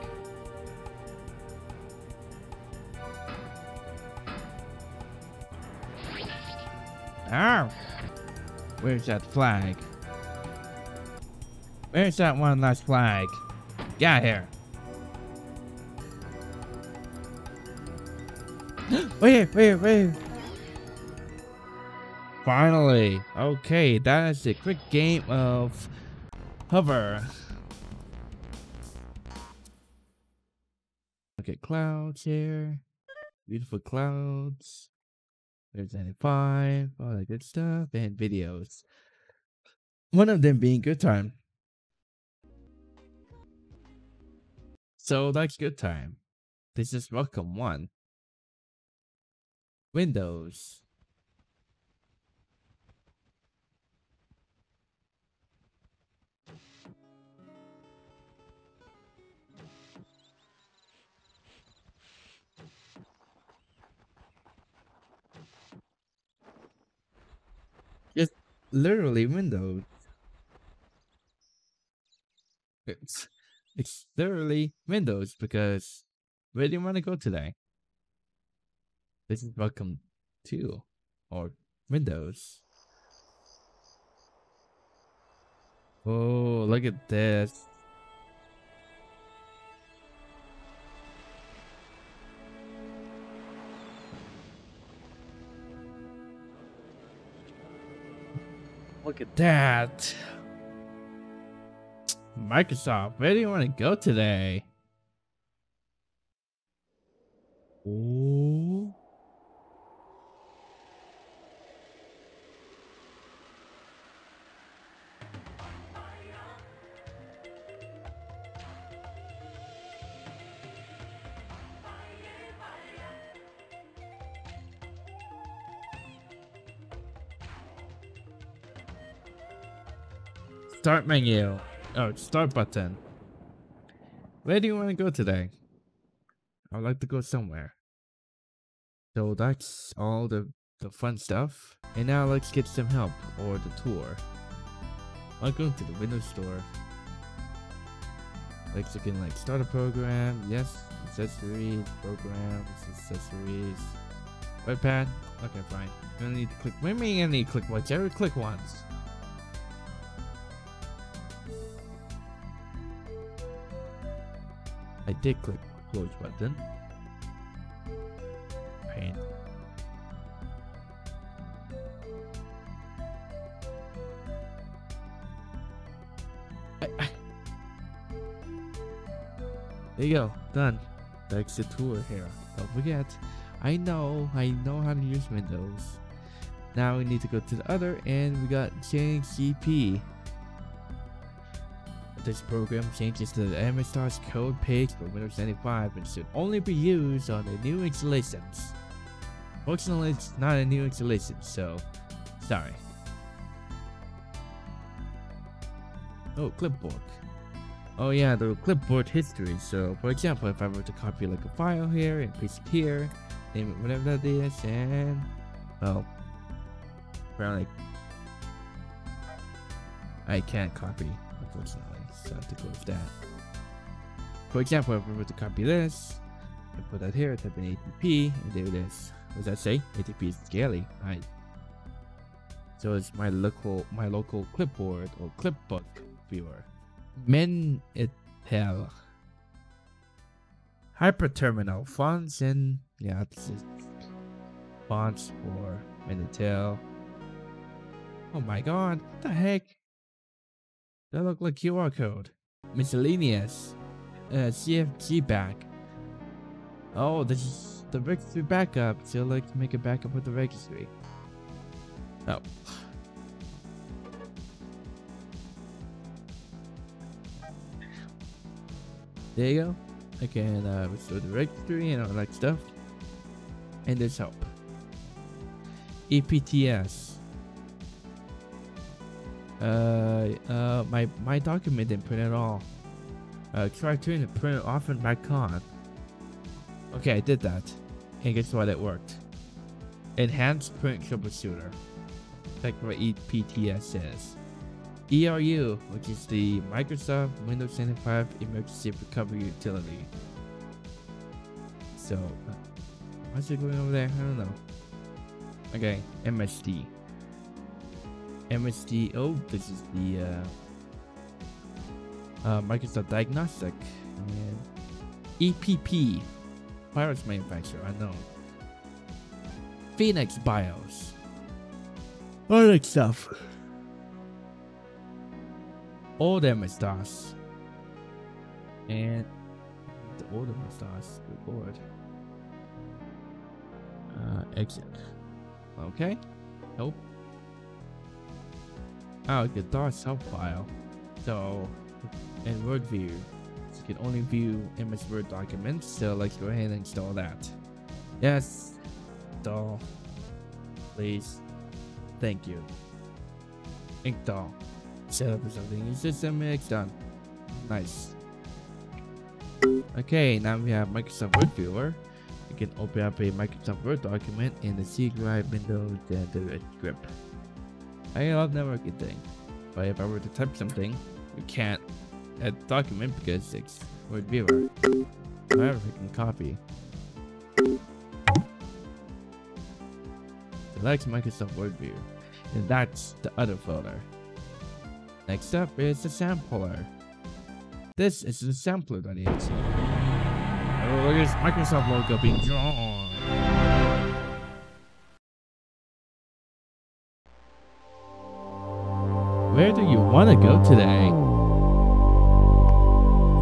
Ow. Where's that flag? Where's that one last flag? Get out here. Wait, wait, wait. Finally. Okay, that is a quick game of Hover. Look at clouds here. Beautiful clouds. There's ninety-five, all that good stuff, and videos. One of them being Good Time. So that's Good Time. This is Welcome one. Windows. Just literally Windows. It's, it's literally Windows because where do you want to go today? This is Welcome to or Windows. Oh, look at this. Look at that. Microsoft, where do you want to go today? Ooh. Start menu. Oh, start button. Where do you want to go today? I'd like to go somewhere. So that's all the, the fun stuff. And now let's get some help or the tour. I'll go to the Windows store. Like you can like start a program. Yes, accessories, programs, accessories. Webpad. Okay, fine. I'm gonna need to click. What do you mean I need to click once? I would click once. I did click close button. Pain. I, I. There you go. Done. That's the tour here. Don't forget. I know, I know how to use Windows. Now we need to go to the other and we got change C P. This program changes to the M S DOS code page for Windows ninety-five and should only be used on the new installations. Fortunately, it's not a new installation, so sorry. Oh, clipboard. Oh yeah, the clipboard history. So for example, if I were to copy like a file here and paste it here, name it whatever that is, and well, apparently I can't copy, unfortunately, so I have to go with that. For example, if I were to copy this and put that here, type in A T P, and there it is. What does that say? A T P is daily. Right. So it's my local my local clipboard or clipbook viewer. Minitel. Hyperterminal fonts and yeah, it's just fonts for Minitel. Oh my god, what the heck? That look like Q R code. Miscellaneous. Uh, C F G back. Oh, this is the registry backup. So like to make a backup with the registry. Oh. There you go. I can uh, restore the registry and all that stuff. And there's help. E P T S. Uh, uh, my my document didn't print at all. Uh, try to print it off and back on. Okay, I did that, and guess what? It worked. Enhanced print troubleshooter. That's what E P T S is. E R U, which is the Microsoft Windows ninety-five Emergency Recovery Utility. So, uh, what's it going over there? I don't know. Okay, M S D. M S D, oh, this is the uh, uh, Microsoft Diagnostic. And E P P, virus manufacturer, unknown. Phoenix BIOS. All that stuff. Old M S DOS and the old M S DOS, good lord. Uh, exit. Okay. Nope. Oh, the DOS help file. So, in Word view, so you can only view M S Word documents. So let's go ahead and install that. Yes. Install. Please. Thank you. Install. Set up or something. It's just something it's done. Nice. Okay, now we have Microsoft Word Viewer. You can open up a Microsoft Word document in the C drive window and the script. I love networking thing, but if I were to type something, you can't add the document because it's Word Viewer. However, I can copy. Select Microsoft Word View, and that's the other folder. Next up is the sampler. This is the sampler dot E X E. Oh, look at this Microsoft logo being drawn. Where do you want to go today?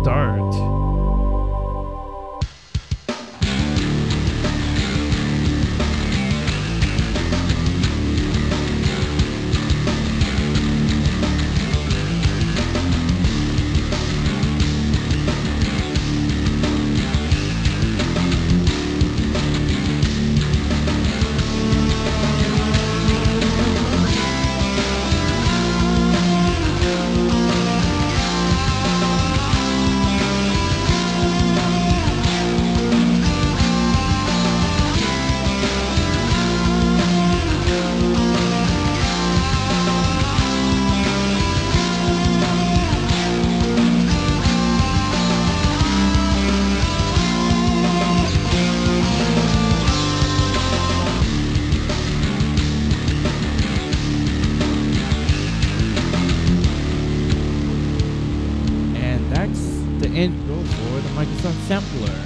Dart. Microsoft Sampler,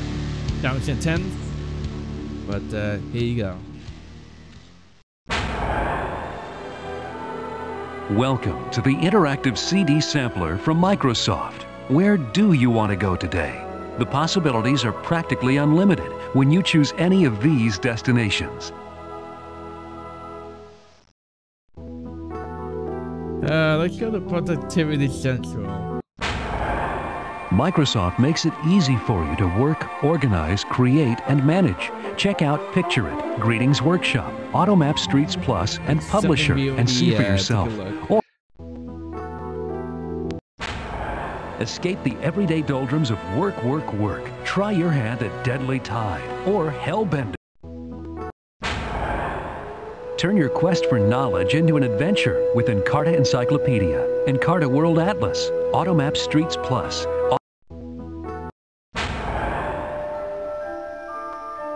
down to ten, but uh, here you go. Welcome to the interactive C D sampler from Microsoft. Where do you want to go today? The possibilities are practically unlimited when you choose any of these destinations. Uh, let's go to Productivity Central. Microsoft makes it easy for you to work, organize, create, and manage. Check out Picture It, Greetings Workshop, AutoMap, Streets Plus, and Publisher, and see for yourself. Or escape the everyday doldrums of work, work, work. Try your hand at Deadly Tide or Hellbender. Turn your quest for knowledge into an adventure with Encarta Encyclopedia, Encarta World Atlas, AutoMap Streets Plus.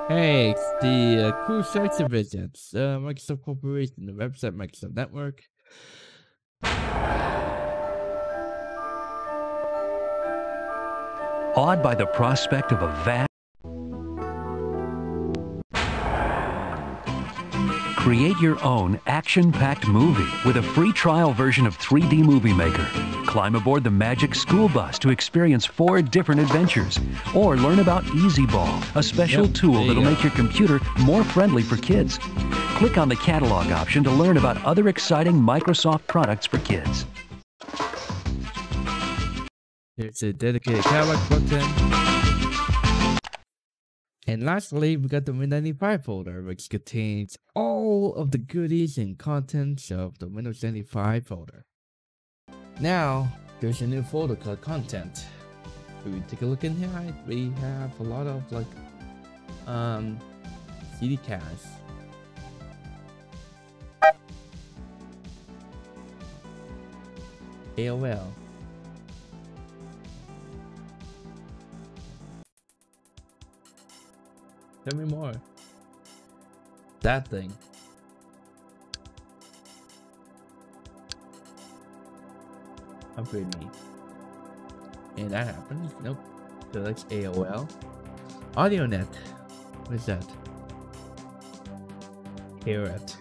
Hey, it's the uh, cool sites and visits, uh, Microsoft Corporation, the website, Microsoft Network. Awed by the prospect of a vast... Create your own action-packed movie with a free trial version of three D Movie Maker. Climb aboard the Magic School Bus to experience four different adventures. Or learn about EasyBall, a special yep, tool that'll go. make your computer more friendly for kids. Click on the catalog option to learn about other exciting Microsoft products for kids. Here's a dedicated catalog button. And lastly, we got the Windows ninety-five folder, which contains all of the goodies and contents of the Windows ninety-five folder. Now, there's a new folder called Content. If we take a look in here, we have a lot of like um, C D casts. A O L. Tell me more. That thing. Upgrade me. And that happens. Nope. So that's A O L. AudioNet. What is that? Carrot.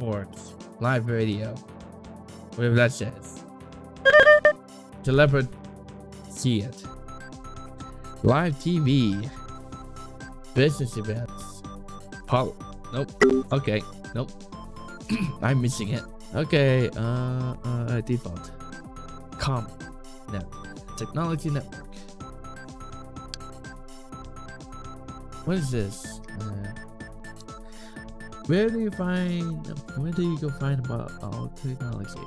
Ports. Live radio. Whatever that says. Teleport. See it. Live T V, business events, Pol- nope, okay, nope, I'm missing it. Okay, uh, uh, default, com, no, technology network. What is this? Uh, where do you find, where do you go find about all technology?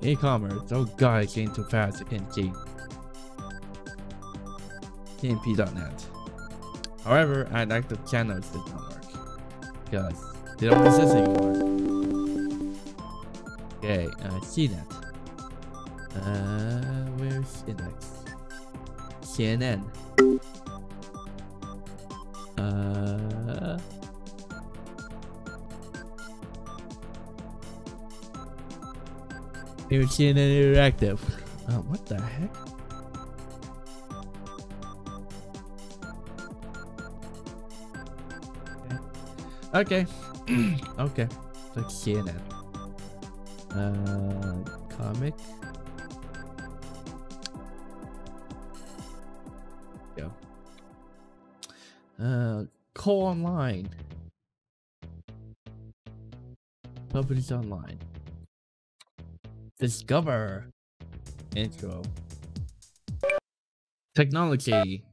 E-commerce. Oh god, I came too fast. I can't see. T M P dot net. However, I like the channels that don't work because they don't exist anymore. Okay, uh, C net. Uh, where's Index? C N N. Uh. They were C N N Interactive. Uh, what the heck? Okay. Okay. Like C N N. Uh, comic. Go. Uh, Call Online. Publish Online. Discover. Intro. Technology.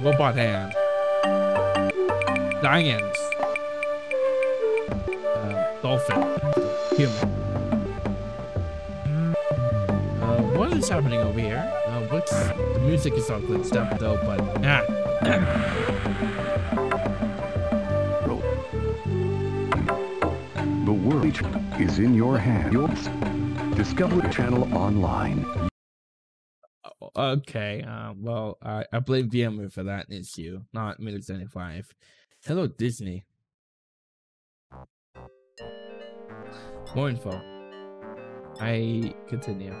Robot hand. Diamonds. Uh, dolphin. Human. Uh, what is happening over here? Uh, what's... The music is all good stuff though, but... Ah! The world is in your hands. Discover the channel online. Okay, uh, well, I, I blame VMware for that issue, not Windows ninety-five. Hello, Disney. More info. I continue.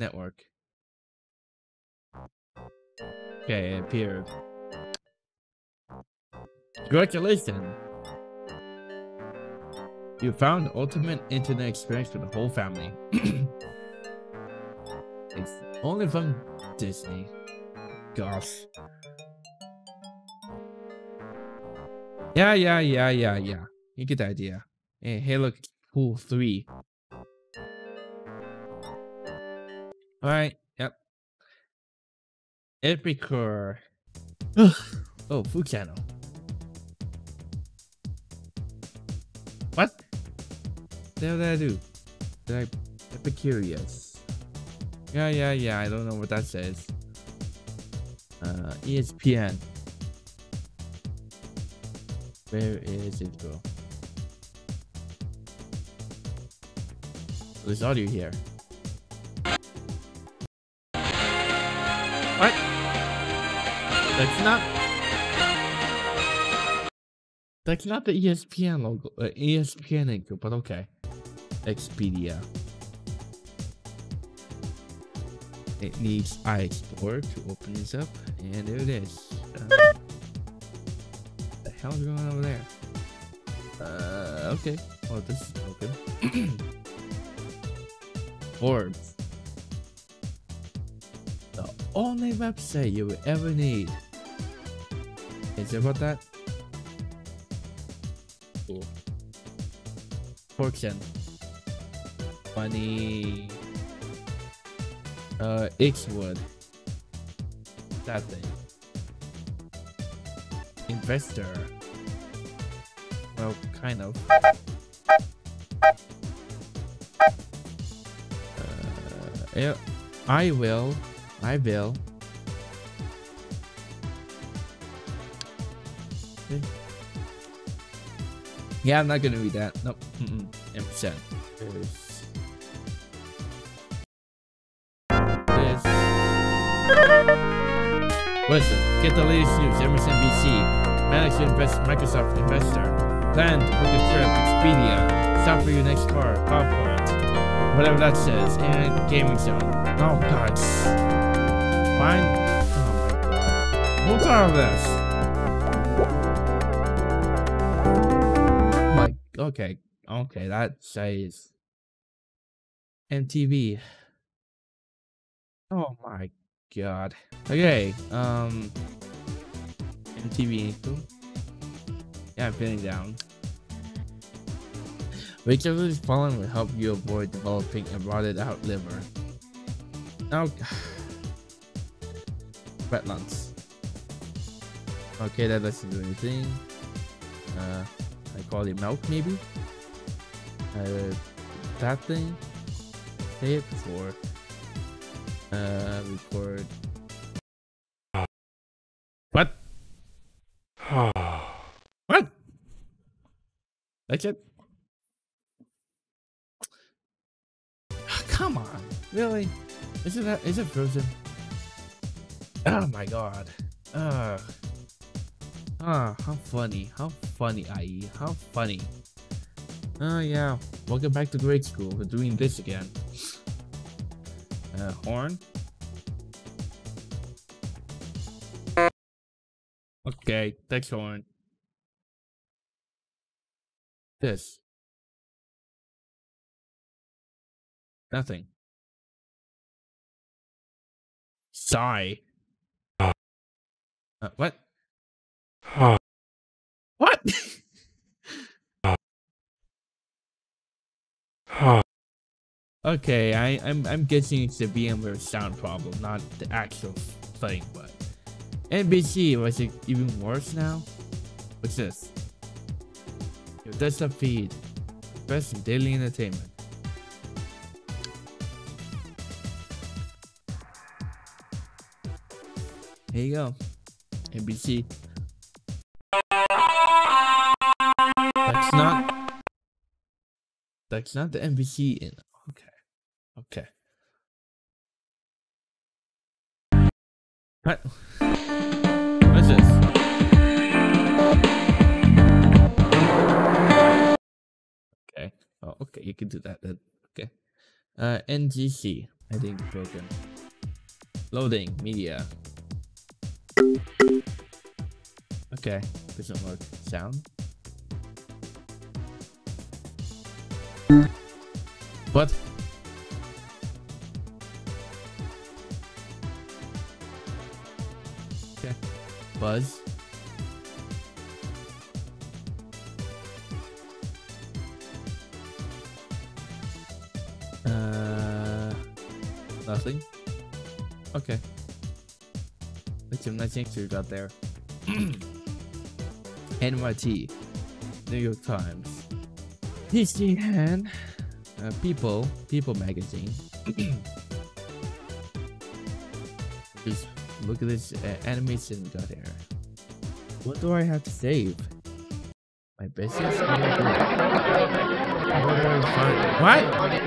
Network. Okay, it appeared. Congratulations! You found ultimate internet experience for the whole family. It's only from Disney. Gosh. Yeah, yeah, yeah, yeah, yeah. You get the idea. Hey, hey look, pool three. Alright, yep. Epicure. Oh, food channel. What? What did I do? Did I... Epicurious. Yeah, yeah, yeah, I don't know what that says. Uh, E S P N. Where is it go? There's audio here. What? That's not... That's not the E S P N logo, uh, E S P N logo, but okay. Expedia. It needs iExplorer to open this up, and there it is. Uh, what the hell's going on over there? Uh, okay. Oh, this is open. Forbes. The only website you will ever need. Is it about that? Cool. Fortune. Funny. Uh, Xwood. That thing. Investor. Well, kind of. Uh, I will. I will. Okay. Yeah, I'm not gonna read that. Nope. Mm-mm. ten percent. There's... Listen, get the latest news. M S N B C managed to invest Microsoft Investor. Plan to book a trip. Expedia. Stop for your next car. PowerPoint. Whatever that says. And Gaming Zone. Oh, God. Fine. Oh, what's all of this? Like, okay. Okay, that says M T V. Oh, my God. God. Okay, um... M T V. Yeah, I'm feeling down. Which of these following will help you avoid developing a rotted out liver? No. Wetlands. Okay, that doesn't do anything. Uh, high quality milk, maybe? Uh, that thing? Say it before. Uh, record. What? What? That's it? Come on, really? Is it that? Is it frozen? Oh my God! Ah, uh, ah, how funny! How funny, I E! How funny! Oh yeah, welcome back to grade school. We're doing this again. Uh, horn. Okay, thanks, horn. This. Nothing. Sigh. Uh, what? What? Okay, I, I'm I'm guessing it's the VMware sound problem, not the actual thing. But N B C was it even worse now? What's this? Your desktop feed, best in daily entertainment. Here you go, N B C. That's not. That's not the N B C in. Okay. What? What's this? Okay. Oh. Okay, you can do that then. Okay. Uh, N G C. I think broken. Loading media. Okay, doesn't work. Sound. What? Okay. Buzz. Uh, nothing. Okay. That's a nice answer you got there. N Y T, New York Times, P C N, uh, People, People Magazine. Just look at this uh, animation got there. What do I have to save? My business? What do I find? What?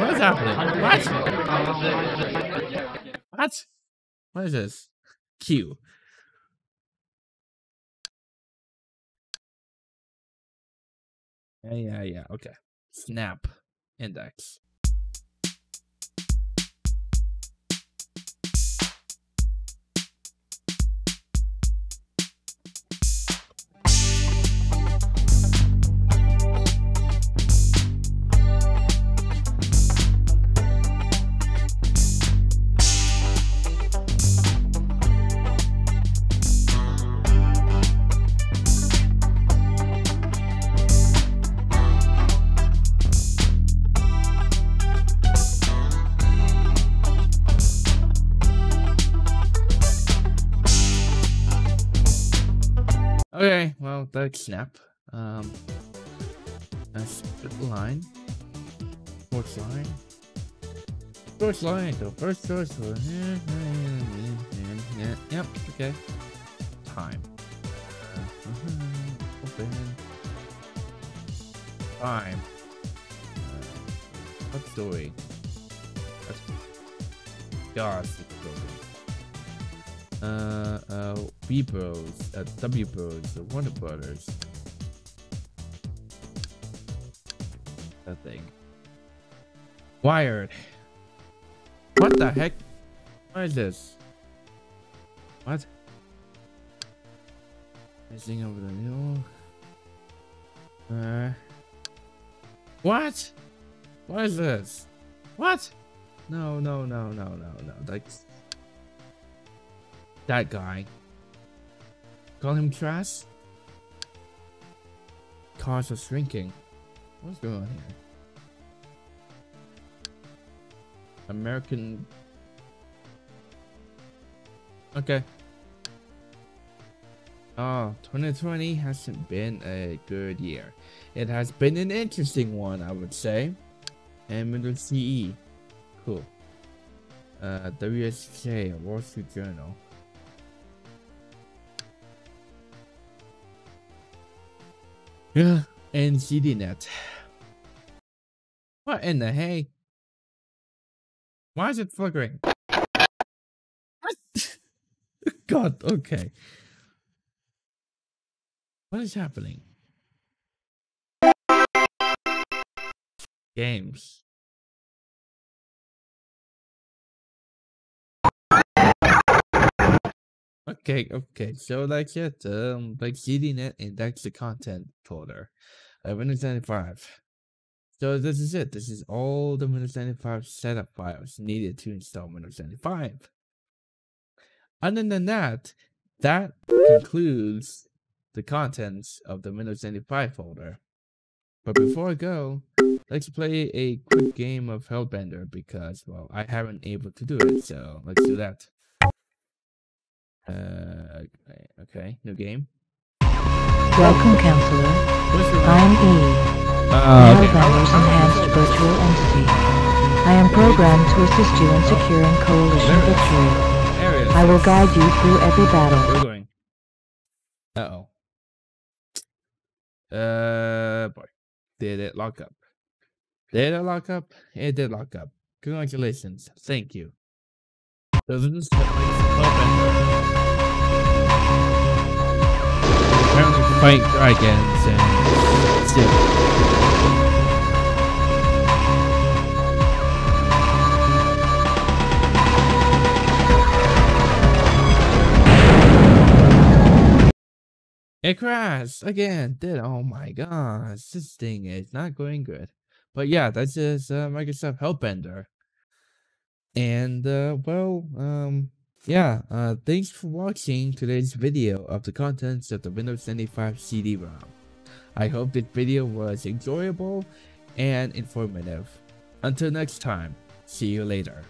What is happening? What? What? What is this? Q. Yeah, yeah, yeah, okay. Snap index. Okay, well, that's snap. Um, a split line. First line. First line, the first first line. Yep, okay. Time. Uh, open. Time. Uh, what story? That's. God, Uh, uh, B Bros, uh, W Bros, the Warner Brothers. That thing. Wired. What the heck? What is this? What? Missing over the hill. Uh. What? What is this? What? No, no, no, no, no, no. That's. That guy. Call him trash? Cars are shrinking. What's going on here? American. Okay. Oh, twenty twenty hasn't been a good year. It has been an interesting one, I would say. And Windows C E. Cool. Uh, W S J, Wall Street Journal. Yeah, and C D net. What in the hey? Why is it flickering? What? God, okay. What is happening? Games. Okay, okay, so that's it, um, like C D net, and that's the content folder, uh, Windows ninety-five. So this is it, this is all the Windows ninety-five setup files needed to install Windows ninety-five. Other than that, that concludes the contents of the Windows ninety-five folder. But before I go, let's play a quick game of Hellbender, because, well, I haven't able to do it, so let's do that. Uh, okay, new game. Welcome, counselor. I am Eve. Uh, okay. Hellbender's enhanced virtual entity. I am programmed to assist you in securing coalition victory. There it is. I will guide you through every battle. We're going. Uh oh. Uh, boy. Did it lock up? Did it lock up? It did lock up. Congratulations. Thank you. So this is Hellbender. Apparently fight dragons and still. It crashed again. Did oh my gosh, this thing is not going good. But yeah, that's just uh, Microsoft Hellbender. And uh, well, um, yeah, uh, thanks for watching today's video of the contents of the Windows ninety-five C D ROM. I hope this video was enjoyable and informative. Until next time, see you later.